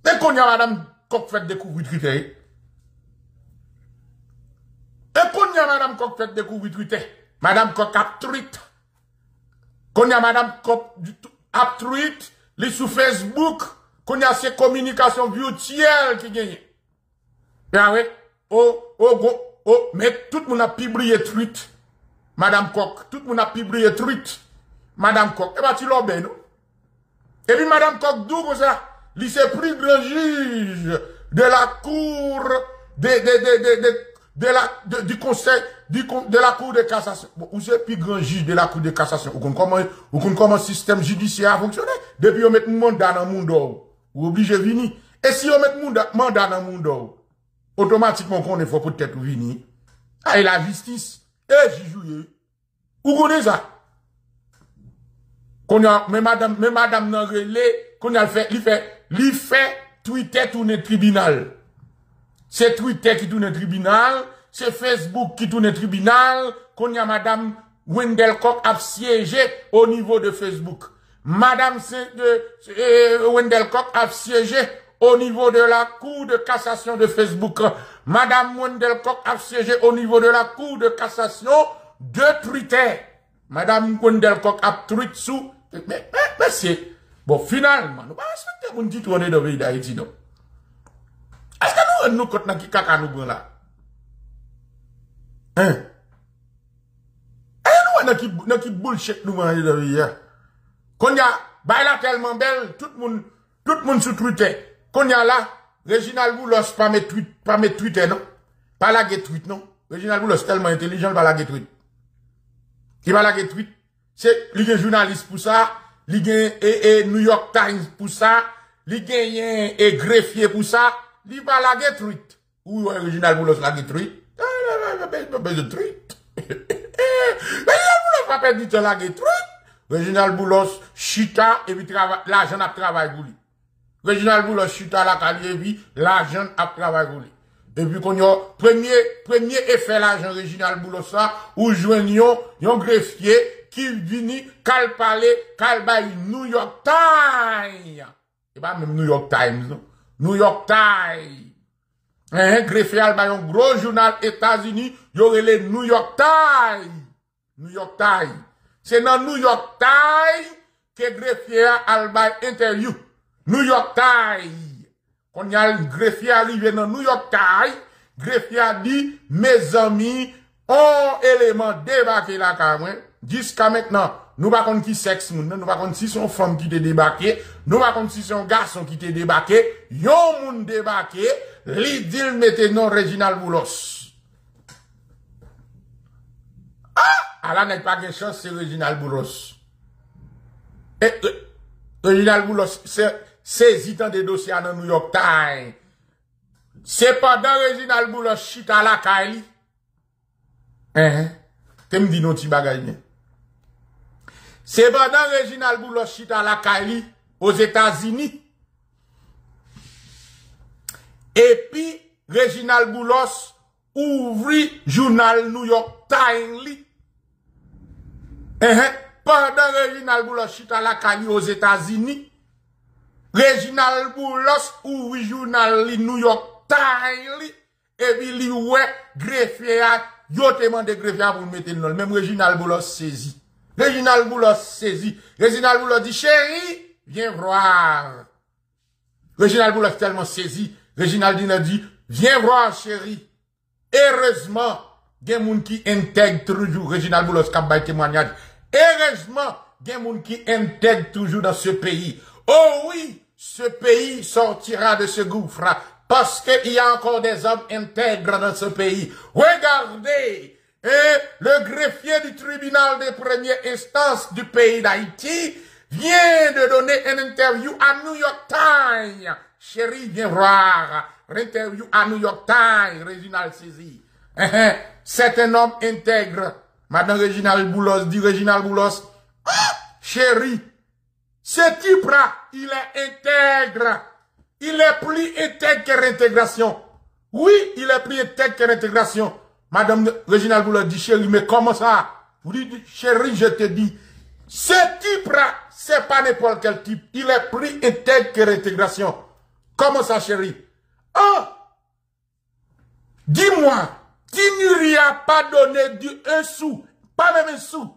Et qu'on y a Madame Coq fait découvrir Twitter. Et qu'on y a Madame Coq fait découvrir Twitter. Madame Coq a tweet. Qu'on y a Madame Coq a tweet, les sous Facebook. Qu'on y a ces communications virtuelles qui gagnent. Ah oui, oh, oh, oh, oh, mais tout le monde a publié tweet. Madame Coq, tout le monde a publié tweet. Madame Coq, eh bien, tu l'as bien, non? Et puis, Madame Coq, d'où comme ça, lycée pris grand juge de la cour, de, de, de, de, de, de la, de, du conseil, du, de la cour de cassation. Bon, vous êtes plus grand juge de la cour de cassation. Vous comprenez comment le système judiciaire a fonctionné? Depuis, on met le mandat dans le monde. Vous obligez de venir. Et si on met le mandat dans le monde, automatiquement, qu'on est fort pour peut-être venir. Ah, et la justice. Et j'y joue. Vous connaissez ça? Qu'on a, mais madame, mais madame n'a relé, qu'on a fait, il fait, il fait, Twitter tourne tribunal. C'est Twitter qui tourne tribunal, c'est Facebook qui tourne tribunal, qu'on y a madame Wendell Coq a siégé au niveau de Facebook. Madame euh, Wendell Coq a siégé au niveau de la cour de cassation de Facebook. Madame Wendell Coq a siégé au niveau de la cour de cassation de Twitter. Madame Wendell Coq a tweet sous. Mais, mais, mais c'est, bon, finalement, nous ne pouvons pas respecter le pays d'Haïti, non. Est-ce que nous, nous, quand nous, kaka nous, là? Hein? Est-ce que nous, nous, qui bullshit nous, là, là? Qu'on y a, bah, là, tellement belle, tout le monde, tout le monde sur Twitter. Qu'on y a là, Réginald Boulos, pas mes tweets, pas mes tweets, non? Pas la guet tweet, non? Réginald Boulos, tellement intelligent, pas la guet tweet. Qui va la guet tweet? C'est, il y a un journaliste pour ça, il y a un New York Times pour ça, il y a un greffier pour ça. Il va la guetruite. Ou original Boulos la guetruite. Mais il va la guetruite. Original Boulos, chita, et puis l'argent a travaillé pour lui. Original Boulos, chita, la carrière, et puis l'argent a travaillé pour lui. Et puis qu'on y a premier, premier effet l'argent original Boulos, ça, où joignons, yon greffier, qui vini, qu'al parler, qu'al bail New York Times. Et pas même New York Times, non? New York Times. Hein, greffier al ba yon gros journal États-Unis, y'aurait les New York Times. New York Times. C'est dans New York Times que greffier al ba interview. New York Times. Quand y a le greffier arrivé dans New York Times, greffier dit, mes amis, ont élément débarqué la caméra. Jusqu'à maintenant, nous ne savons pas qui sexe, nous ne savons pas si son femme qui te débarqué, nous ne savons pas si son garçon qui te débarqué, yon moun débarqué, l'idil mette non Réginald Boulos. Ah! Alors, n'est pas de chance, c'est Réginald Boulos. Et, Réginald Boulos, c'est, saisitant des dossiers dans New York Times. C'est pas dans Réginald Boulos, chita la kaili. Hein? T'es me dit non, ti bagaille. C'est pendant Réginald Boulos chita la Cali aux États-Unis. Et puis, Réginald Boulos ouvrit journal New York Times. Pendant Réginald Boulos chita la Cali aux États-Unis, Réginald Boulos ouvrit journal New York Times. Et puis, il y a greffier, il y a demandé greffier pour mettre le nom. Même Réginald Boulos saisi. Réginald Boulos saisi. Réginald Boulos dit, chérie, viens voir. Réginald Boulos tellement saisi. Réginald Dina dit, viens voir, chérie. Heureusement, il y a des gens qui intègrent toujours. Réginald Boulos qui a fait témoignage. Heureusement, il y a des gens qui intègrent toujours dans ce pays. Oh oui, ce pays sortira de ce gouffre. Parce qu'il y a encore des hommes intègres dans ce pays. Regardez. Et le greffier du tribunal de première instance du pays d'Haïti vient de donner une interview à New York Times. Chérie, viens voir. L'interview à New York Times, Réginald saisi. C'est un homme intègre. Madame Réginald Boulos dit Réginald Boulos. Ah, chérie, ce type-là, il est intègre. Il est plus intègre que l'intégration. Oui, il est plus intègre que l'intégration. Madame Réginald vous le dit, chérie, mais comment ça? Vous dites, chérie, je te dis, ce type-là, c'est pas n'importe quel type. Il est plus intègre que l'intégration. Comment ça, chérie? Oh! Dis-moi, qui ne lui a pas donné du un sou, pas même un sou,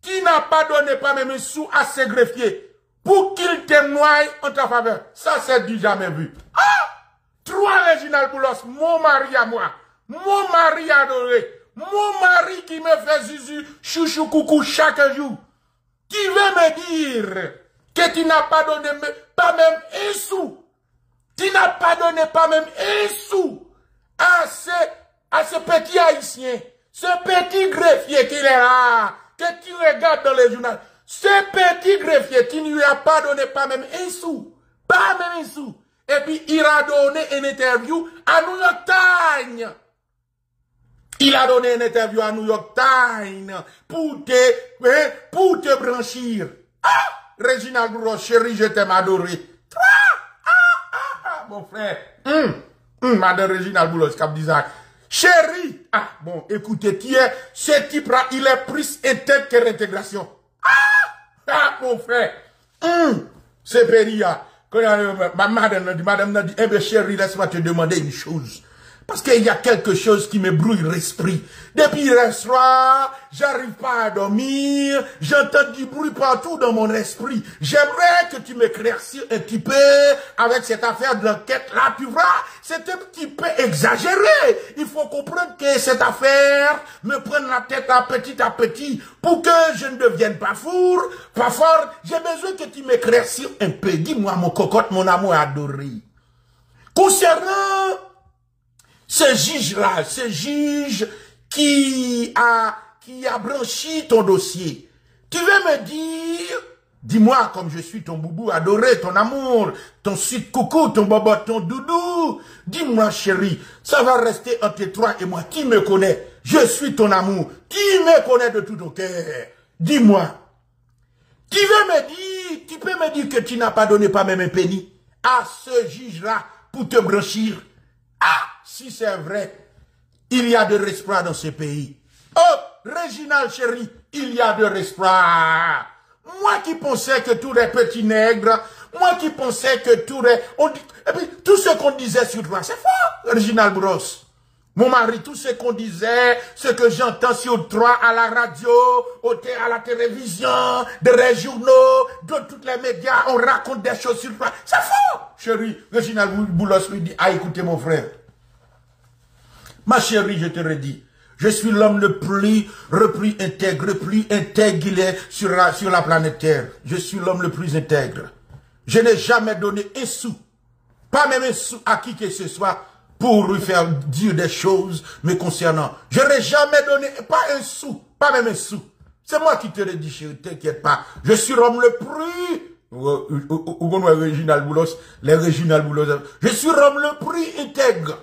qui n'a pas donné pas même un sou à ses greffiers, pour qu'il témoigne en ta faveur. Ça, c'est du jamais vu. Ah! Trois Réginald Boulos, mon mari à moi, mon mari adoré, mon mari qui me fait zuzu, chouchou, coucou chaque jour, qui veut me dire que tu n'as pas donné pas même un sou, tu n'as pas donné pas même un sou à ce, à ce petit haïtien, ce petit greffier qu'il est là, que tu regardes dans les journaux, ce petit greffier qui ne lui a pas donné pas même un sou, pas même un sou. Et puis, il a donné une interview à New York Times. Il a donné une interview à New York Times pour te, hein, pour te branchir. Ah! Réginald Boulos, chérie, je t'aime adoré. Ah! Ah! Ah! Ah! Mon frère. Hum! Hum, madame Réginald Boulos, cap d'Isaac. Chérie! Ah! Bon, écoutez, qui est, ce type-là, il est plus intègre que l'intégration. Ah! Ah, mon frère. Hum! C'est péria. Madame n'a dit, eh bien chérie, laisse-moi te demander une chose. Parce qu'il y a quelque chose qui me brouille l'esprit. Depuis hier soir, j'arrive pas à dormir, j'entends du bruit partout dans mon esprit. J'aimerais que tu m'éclaircis un petit peu avec cette affaire de l'enquête-là, tu vois. C'est un petit peu exagéré. Il faut comprendre que cette affaire me prend la tête à petit à petit pour que je ne devienne pas four, pas fort. J'ai besoin que tu m'éclaircis un peu. Dis-moi, mon cocotte, mon amour adoré. Concernant ce juge-là, ce juge qui a, qui a branchi ton dossier, tu veux me dire, dis-moi comme je suis ton boubou adoré, ton amour, ton sweet coucou, ton bobo, ton doudou, dis-moi chérie, ça va rester entre toi et moi, qui me connaît, je suis ton amour, qui me connaît de tout ton cœur, dis-moi, tu veux me dire, tu peux me dire que tu n'as pas donné pas même un penny à ce juge-là pour te branchir? Ah, si c'est vrai, il y a de l'espoir dans ce pays. Oh, Réginald chérie, il y a de l'espoir. Moi qui pensais que tous les petits nègres, moi qui pensais que tous les... On, et puis, tout ce qu'on disait sur toi, c'est faux, Réginald Boulos. Mon mari, tout ce qu'on disait, ce que j'entends sur toi à la radio, à la télévision, dans les journaux, dans tous les médias, on raconte des choses sur toi. C'est faux! Chérie, Réginald Boulos lui dit, ah, écoutez mon frère, ma chérie, je te le dis, je suis l'homme le plus, le plus intègre, le plus intègre il est sur la, sur la planète Terre. Je suis l'homme le plus intègre. Je n'ai jamais donné un sou, pas même un sou à qui que ce soit, pour lui faire dire des choses me concernant. Je n'ai jamais donné, pas un sou, pas même un sou. C'est moi qui te le dis, chérie, t'inquiète pas. Je suis l'homme le plus... Réginald Boulos, les Réginald Boulos. Je suis l'homme le plus intègre.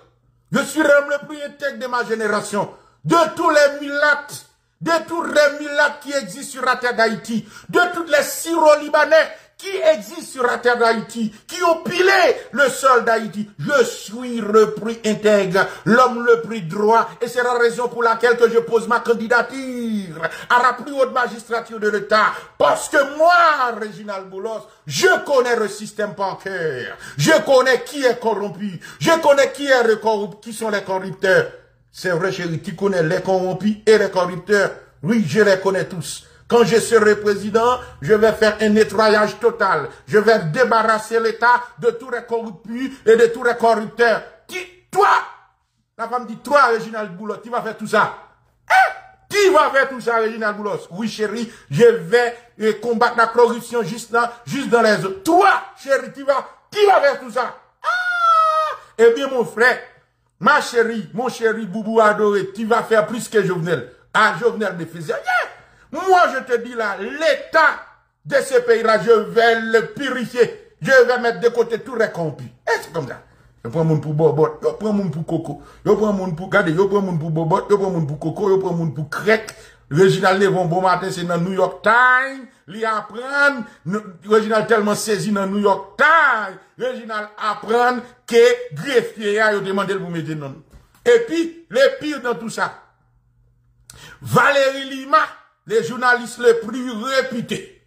Je suis l'homme le plus intègre de ma génération. De tous les mulates, de tous les mulates qui existent sur la terre d'Haïti, de tous les Syro-Libanais qui existent sur la terre d'Haïti, qui ont pilé le sol d'Haïti. Je suis le plus intègre, l'homme le plus droit, et c'est la raison pour laquelle que je pose ma candidature à la plus haute magistrature de l'État. Parce que moi, Réginald Boulos, je connais le système par cœur. Je connais qui est corrompu. Je connais qui est le corrompu, qui sont les corrupteurs. C'est vrai, chérie, tu connais les corrompus et les corrupteurs. Oui, je les connais tous. Quand je serai président, je vais faire un nettoyage total. Je vais débarrasser l'État de tous les corrompus et de tous les corrupteurs. Qui, toi, la femme dit, toi, Réginald Boulos, tu vas faire tout ça. Hein? Tu vas faire tout ça, Réginald Boulos. Oui, chérie, je vais combattre la corruption juste dans, juste dans les autres. Toi, chérie, tu vas, tu vas faire tout ça. Ah! Eh bien, mon frère, ma chérie, mon chéri boubou adoré, tu vas faire plus que Jovenel. Ah, Jovenel de Faisaire. Yeah! Moi, je te dis là, l'état de ce pays-là, je vais le purifier. Je vais mettre de côté tous les corrompus. Et c'est comme ça. Je prends mon pour bobot, je prends mon pour coco, je prends mon pour gade, je prends mon pour bobot, je prends mon pour coco, je prends mon pour crec. Réginald Levon, bon matin, c'est dans New York Times. Li apprend, Reginald tellement saisi dans New York Times, Reginald apprend que greffier a demandé pour mettre non. Et puis, le pire dans tout ça, Valérie Lima, le journaliste le plus réputé,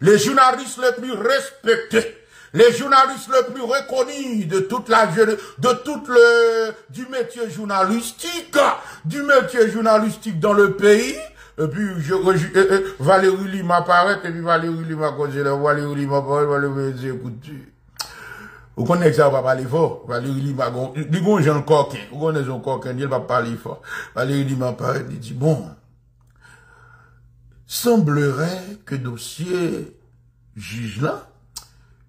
le journaliste le plus respecté, le journaliste le plus reconnu de toute la, de toute le, du métier journalistique, du métier journalistique dans le pays. Et puis, je, je, euh, Valérie Lima apparaît, et puis Valérie Lima, quand je la vois, Valérie Lima apparaît, Valérie Lima, écoute, vous connaissez ça, on va parler fort. Valérie Lima, du coup, j'ai un coquin, vous connaissez un coquin, il va parler fort. Valérie Lima apparaît, il dit, bon, semblerait que dossier juge là,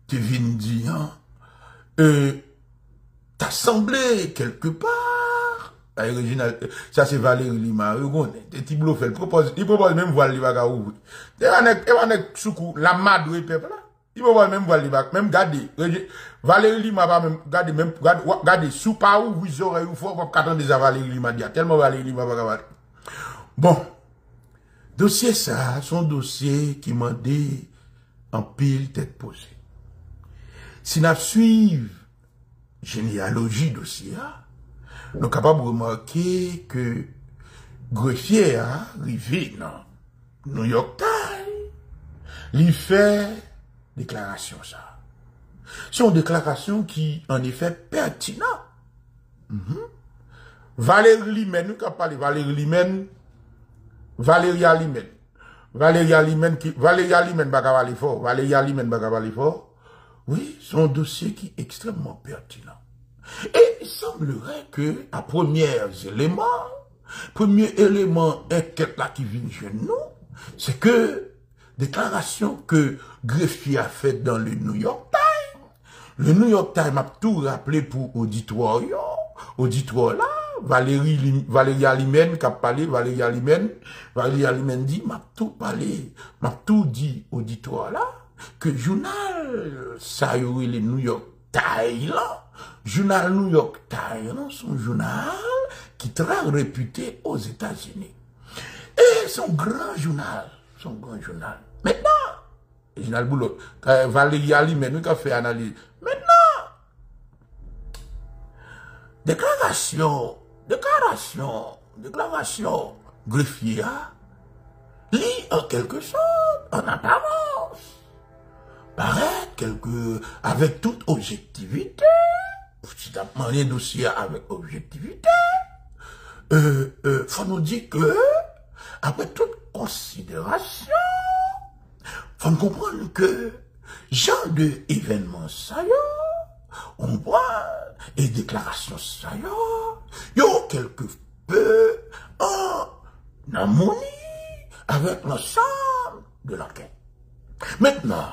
Kevin Dian, euh, t'as semblé quelque part. Ça c'est Valérie Lima, il propose, il propose même voir les bagages ouvrir. Il va nek soukou, la madoué peuple là. Il propose même voir les bagages, même garder. Valérie Lima va même garder, même garder sous pas où vous aurez eu fort pour qu'attendre à Valérie Lima dia. Tellement Valérie Lima va garder. Bon, dossier ça, son dossier qui m'a dit en pile tête posée. Si nous suivons généalogie dossier, nous sommes capables de remarquer que greffier a arrivé dans New York Times, il fait déclaration ça. C'est une déclaration qui en effet pertinente. Mm-hmm. Valérie Limen, nous avons parlé Valérie Limen, Valérie Limen, Valérie Limen qui Valérie Limen bagavali fort, Valérie Limen bagavali fort. Oui, c'est un dossier qui est extrêmement pertinent. Et il semblerait que, à premiers éléments, premier élément inquiète là qui vient chez nous, c'est que, déclaration que greffier a faite dans le New York Times, le New York Times a tout rappelé pour auditoire, auditoire là, Valérie, Valérie Alimène qui a parlé, Valérie Alimène, Valérie Alimène dit, m'a tout parlé, m'a tout dit auditoire là, que journal ça y est le New York Times, journal New York Times, son journal qui est très réputé aux États-Unis. Et son grand journal, son grand journal. Maintenant, le journal Boulot, Valérie Ali, mais nous qui a fait analyse. Maintenant, déclaration, déclaration, déclaration, greffier, lit en quelque sorte, en apparence. Paraît quelque, avec toute objectivité, si tu as demandé un dossier avec objectivité, euh, euh, faut nous dire que, après toute considération, faut nous comprendre que, genre de événements ça y est, on voit, et déclarations ça y est, y a quelque peu, en harmonie, avec l'ensemble de l'enquête. Maintenant,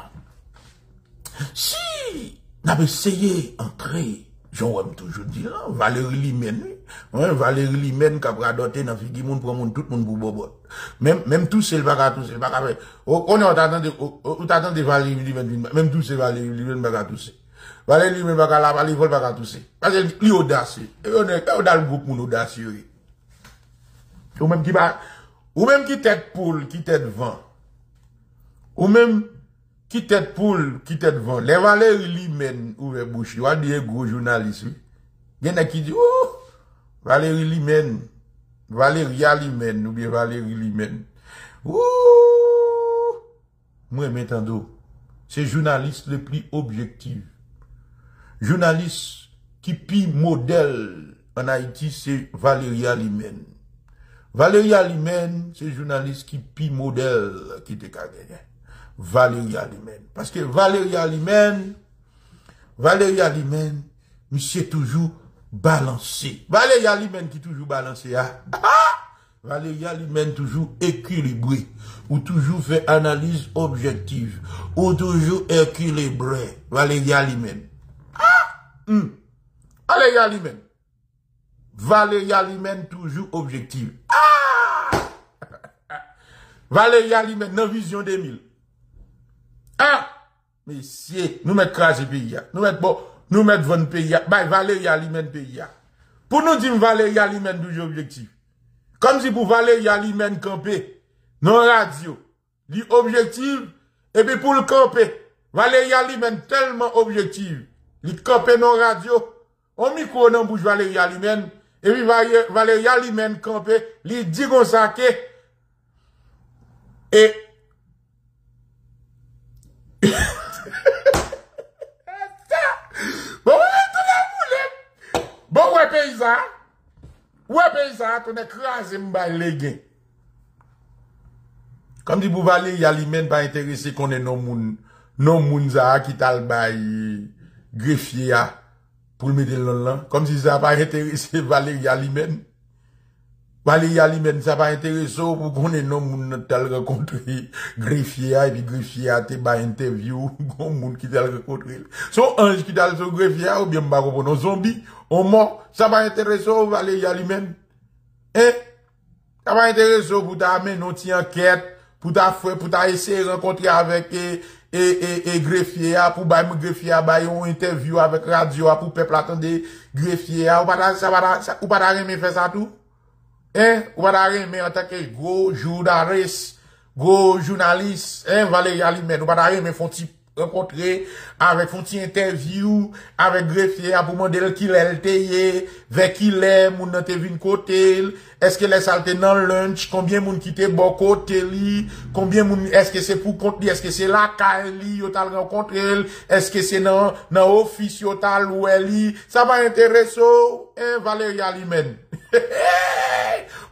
si on avait essayé d'entrer, j'aime toujours dire, Valérie Limen, hein, Valérie Limen qui a bradoté dans le monde pour tout le monde pour bobo. Même, même tous ces bagarres, tous ces bagarres. On attend de Valérie Limen, même tous ces Valérie Limen bagarres, tous ces. Valérie Limen bagarres, la Valérie bagarres, tous ces. Parce que lui audacieux. On est dans le groupe mon audacieux. Ou même qui va, ou même qui tête poule, qui tête vent. Ou même, qui tête poule, qui tête vent. Les Valérie Limen ouvre bouche. Il y a des gros journalistes. Il y en a qui disent, oh, Valérie Limen, Valérie Limen, ou bien Valérie Limen. Oh, moi, maintenant, c'est journaliste le plus objectif. Journaliste qui pire modèle en Haïti, c'est Valérie Limen. Valérie Limen, c'est journaliste qui pire modèle qui te gagne. Valérie Limen. Parce que Valérie Limen, Valérie Limen, monsieur toujours balancé. Valérie Limen qui toujours balancé. Ah, ah, Valérie Limen toujours équilibré. Ou toujours fait analyse objective. Ou toujours équilibré. Valérie Limen. Ah, hum. Valérie Limen. Valérie Limen toujours objective. Ah, Valérie Limen, non vision deux mille. Ah, messieurs, nous mettons craser pays, nous mettons bon, nous mettons vingt pays, bah, Valérie Limen pays. Pour nous dire Valérie Limen toujours objectif. Comme si pour Valérie Limen camper, non radio, l'objectif, Et puis pour le camper, Valéria lui-même tellement objectif. Il camper non radio. On micro dans bouche Valéria lui-même. Et puis Valéria lui-même camper. Il dit qu'on s'aque. Et... Bon, ouais, tout le monde. Bon, ouais, paysan. Ouais, paysan, tu n'es crasé, m'baille les gains. Comme dit Bouvalé, il y a lui-même pas intéressé qu'on est non moun, non moun ça qui t'a le bail greffier pour le mettre là. Comme si ça pas intéressé Valérie Alimène. Valérie Alimène, ça pas intéressé pour qu'on ait non moun t'a le rencontré greffier et puis greffier t'es pas interview, qu'on moun qui t'a le rencontré. Son ange qui t'a le greffier ou bien pas pour nos zombies, on mort, ça pas intéressé Valérie Alimène. Eh, ça pas intéressé pour t'amener nos petits enquêtes. Pour ta fouet, pour ta essayer de rencontrer avec, et, et, et, et greffier, pour bailler, greffier, bailler, on interview avec radio, pour peuple attendez, greffier, ou pas ça, va ça, ou pas d'arrêt, mais faire ça tout? Hein? Ou pas d'arrêt, mais en tant que gros journaliste, gros journaliste, hein, Valérie Alimène, ou pas d'arrêt, mais font-ils rencontrer, avec, font-ils interview, avec greffier, pour demander qui l'est le théier, vers qui l'est, moun nan te vin côté, est-ce que les salté dans lunch, combien moun qui te bon côté li, combien moun, est-ce que c'est pour compte li, est-ce que c'est la caille li, yo tal rencontré, est-ce que c'est dans, dans office yo tal ou li, ça va intéresser, hein, Valérie Alimène.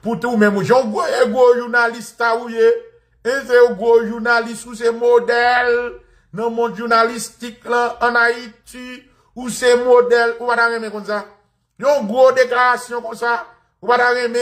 Pour tout, même, j'en go, go, journaliste ta ou ye, et c'est go, journaliste ou c'est modèle, dans mon journalistique là en Haïti ou ces modèles ou pas aimer comme ça yon gros déclaration comme ça ou pas aimer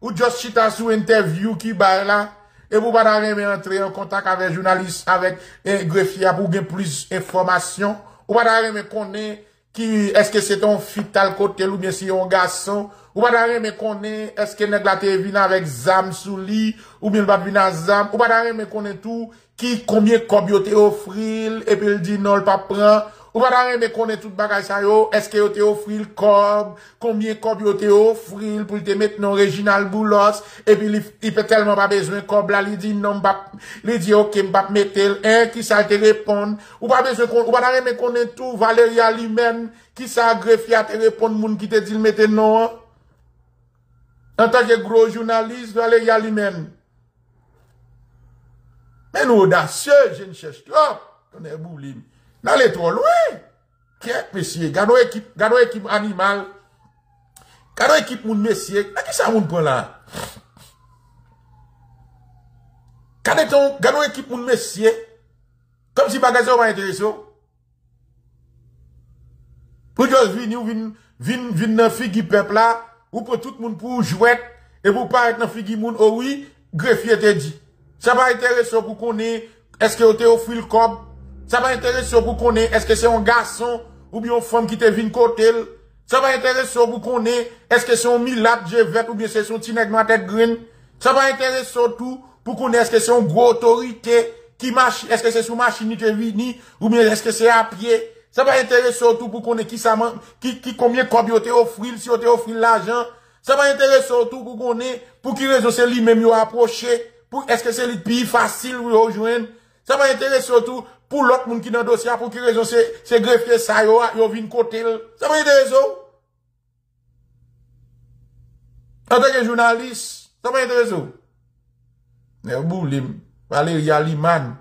ou just chita sous interview qui bail là et vous pas aimer entrer en contact avec journaliste avec un greffier pour gagner plus d'informations ou pas aimer connaît qui est-ce que c'est un fit tal côté ou bien si un garçon ou pas aimer connaît est-ce que nèg la té vin avec zam sous li ou bien pas vin à zam ou pas aimer connaît tout qui combien combioté offrir et puis il dit non le pas prend ou pas rien mais connaît toute bagage ça yo est-ce que yo te offrir cob combien combioté offrir pour te mettre non Réginal Boulos et puis il peut tellement pas besoin cob là il dit non pas il dit OK me pas mettre un qui ça te répondre ou pas besoin ou pas rien mais connaît tout Valérie Alimène qui ça greffier te répondre moun qui te dit mettre non en tant que gros journaliste Valérie Alimène. Mais nous, audacieux, je ne cherche pas. On est boulé. N'allez trop loin. Qu'est-ce que messieurs? Gardons équipe, gardons équipe animale. Gardons équipe moun messieurs. Qu'est-ce que ça moun prend là? Gardons équipe moun messieurs. Comme si bagazon va intéresser. Pour juste venir, venir, venir, venir dans figue peuple là, ou pour tout le monde pour jouer, et pour pas être dans figue moun, oh oui, greffier te dit. Ça va intéresser pour qu'on ait, est-ce que t'es offert le corps? Ça va intéresser pour qu'on ait, est-ce que c'est un garçon ou bien une femme qui te vient côté? Ça va intéresser pour qu'on ait, est-ce que c'est un milat jevet ou bien c'est son petit nègre tête green? Ça va intéresser surtout pour qu'on ait, est-ce que c'est une grosse autorité qui marche, est-ce que c'est sous machine qui vient ou bien est-ce que c'est à pied? Ça va intéresser surtout pour qu'on ait qui ça qui, qui combien de corps t'es offert, si t'es offert l'argent? Ça va intéresser surtout pour qu'on ait, pour qui raison c'est lui-même y'a approché? Pour, est-ce que c'est le pays facile ou rejoindre? Ça va intéresser surtout pour l'autre monde qui dans le dossier, pour qui raison c'est, c'est greffier ça, yo, yo vin côté. Ça va intéresser. En tant que journaliste, ça va intéresser. N'est boulim. Valérie Alimène.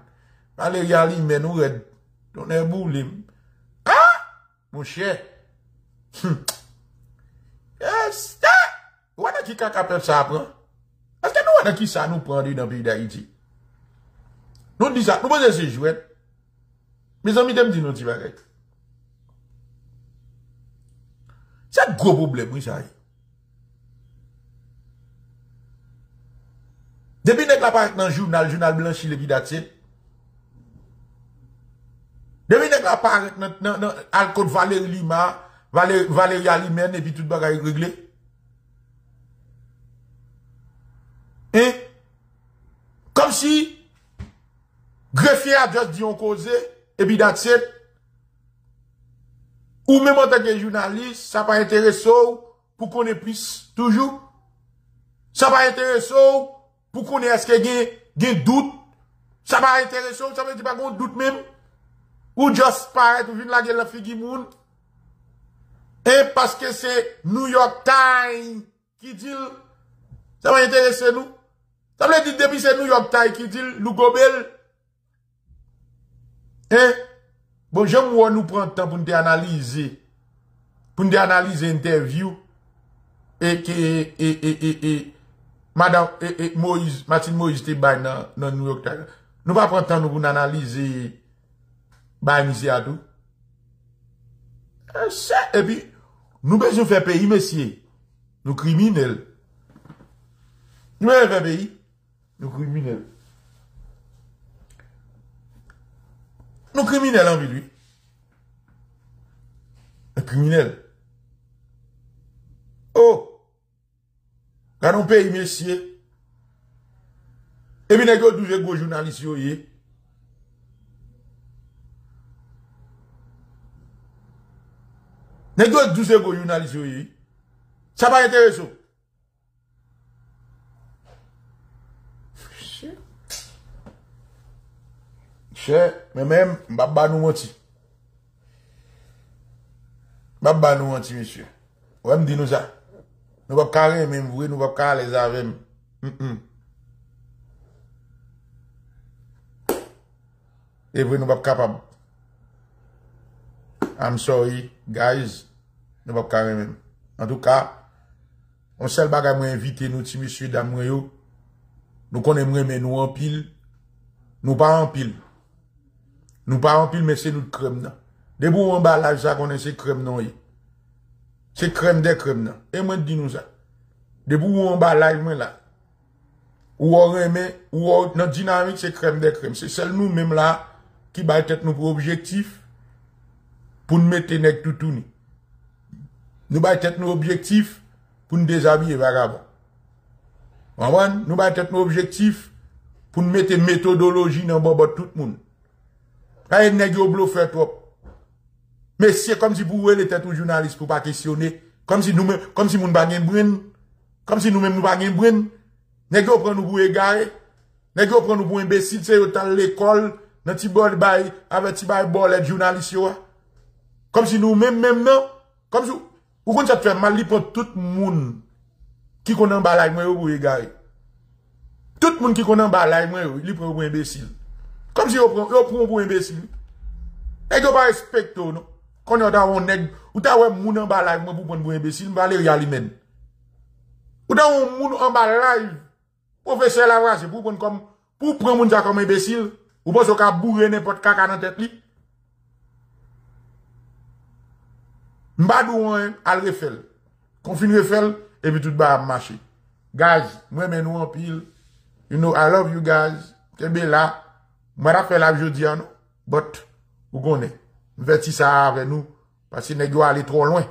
Valérie Alimène, ou red. N'est boulim. Ah! Mon cher. Hum. Yes! Ou a qui kakapel ça après? Est-ce que nous, on a qui ça nous prend dans le pays d'Haïti? Nous disons ça, nous posons ces jouets. Mes amis, ils me disent, nous disons, c'est un gros problème, oui, ça. Depuis que la part dans le journal, le journal blanchi, le bidatite. Depuis que la part dans Alcôte Valérie Lima, Valérie Alimène, et puis tout le bagage réglé. Hein? Comme si greffier a juste dit on causé et puis d'accepte ou même en tant que journaliste ça pas intéressant pour qu'on ait plus toujours ça pas intéressant pour qu'on ait est-ce qu'il y a des doutes Ça va intéresser, ça veut dire pas qu'on doute même. Ou just paraître, ou venir la gueule la fille qui moun. Et parce que c'est New York Times qui dit, ça va intéresser nous. Ça veut dire depuis c'est New York Times qui dit, nous gobel. Et, bon, j'aime où on nous prend le temps pour nous analyser, pour nous analyser l'interview, et que, et, et, et, et, Madame, et, et, Moïse, Martine Moïse, t'es bain dans New York Times. Nous pas prendre le temps pour nous analyser, bain ici à tout. Et puis, nous besoin faire payer, messieurs. Nous criminels. Nous besoin faire payer. Nous criminels. Nous criminels en vie, lui. Un criminel. Oh! Quand on paye, messieurs. Et puis, nous avons douze journalistes, yoye. Nous avons douze journalistes, yoye. Ça va intéresser. Mais même, Baba nous menti. Baba nous menti, monsieur. Ou même dit nous ça. Nous ne pouvons pas carrer, même vous, nous ne pouvons pas les avec. Et vous, nous ne pouvons pas capable. I'm sorry, guys. Nous ne pouvons pas carrer, même. En tout cas, on seul bagage m'a invité, nous, monsieur, dame, yo. Nous connaissons, mais nous en pile. Nous pas en pile. Nous pas en pile, mais c'est nous de crème. Debout en bas, là, ça connaît, c'est crème, non, c'est crème des crèmes, non. Et moi, dis nous ça. Debout en bas, là, moi, là. Ou on remet, ou on, notre dynamique, c'est crème des crèmes. C'est celle nous, même là, qui va être nous pour objectif, pour nous mettre nec tout tout. Nous va être nos objectifs, pour nous déshabiller, vagabond. Nous va être nos objectifs, pour nous mettre méthodologie dans tout le monde. Pas une nègre au bluff fait trop. Mais c'est comme si pour eux, les têtes aux journalistes pour pas questionner. Comme si nous-mêmes, comme si nous ne bagnons brune. Comme si nous-mêmes nous bagnons brune. Nègre au prend nous pour égarer. Nègre au prend nous pour imbécile. C'est autant l'école. Dans petit bol bail, avec petit bail bol, les journalistes, comme si nous-mêmes, même non. Comme si, ou qu'on ça te fait mal, pour tout le monde qui connaît un balai, moi, pour égarer. Tout le monde qui connaît un balai, moi, il prend pour imbécile. Comme si vous prenez pour imbécile. Et vous ne respectez pas. Quand vous avez un monde en bas live, vous prenez pour imbécile, vous allez réaliser. Vous avez un monde en bas live, professeur Lavrache, vous prenez comme, vous prenez comme imbécile, vous pensez qu'à bourrer n'importe quoi dans la tête. Vous ne allez pas faire. Confine refel et puis tout va marcher. Guys, moi, mais nous en pile. You know, I love you guys. T'es bien là. Moi, je fais la jeudi, non? But, vous connaissez. Verti ça avec nous. Parce que nous allons trop loin.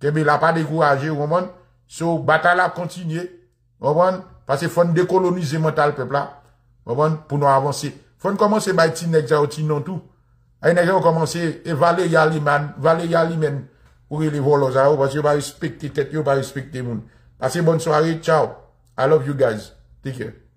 Kébé l'a pas découragé, vous comprenez? So, bataille a continué. Vous comprenez? Parce qu'il faut décoloniser mental peuple là. Vous comprenez? Pour nous avancer. Faut commencer par les nègres, non tout. Les nègres ont commencé, et Valérie Aliman, Valérie Aliman, pour les volos, parce que vous ne respectez pas les têtes, vous ne respectez pas les gens. Passez bonne soirée, ciao. I love you guys. Take care.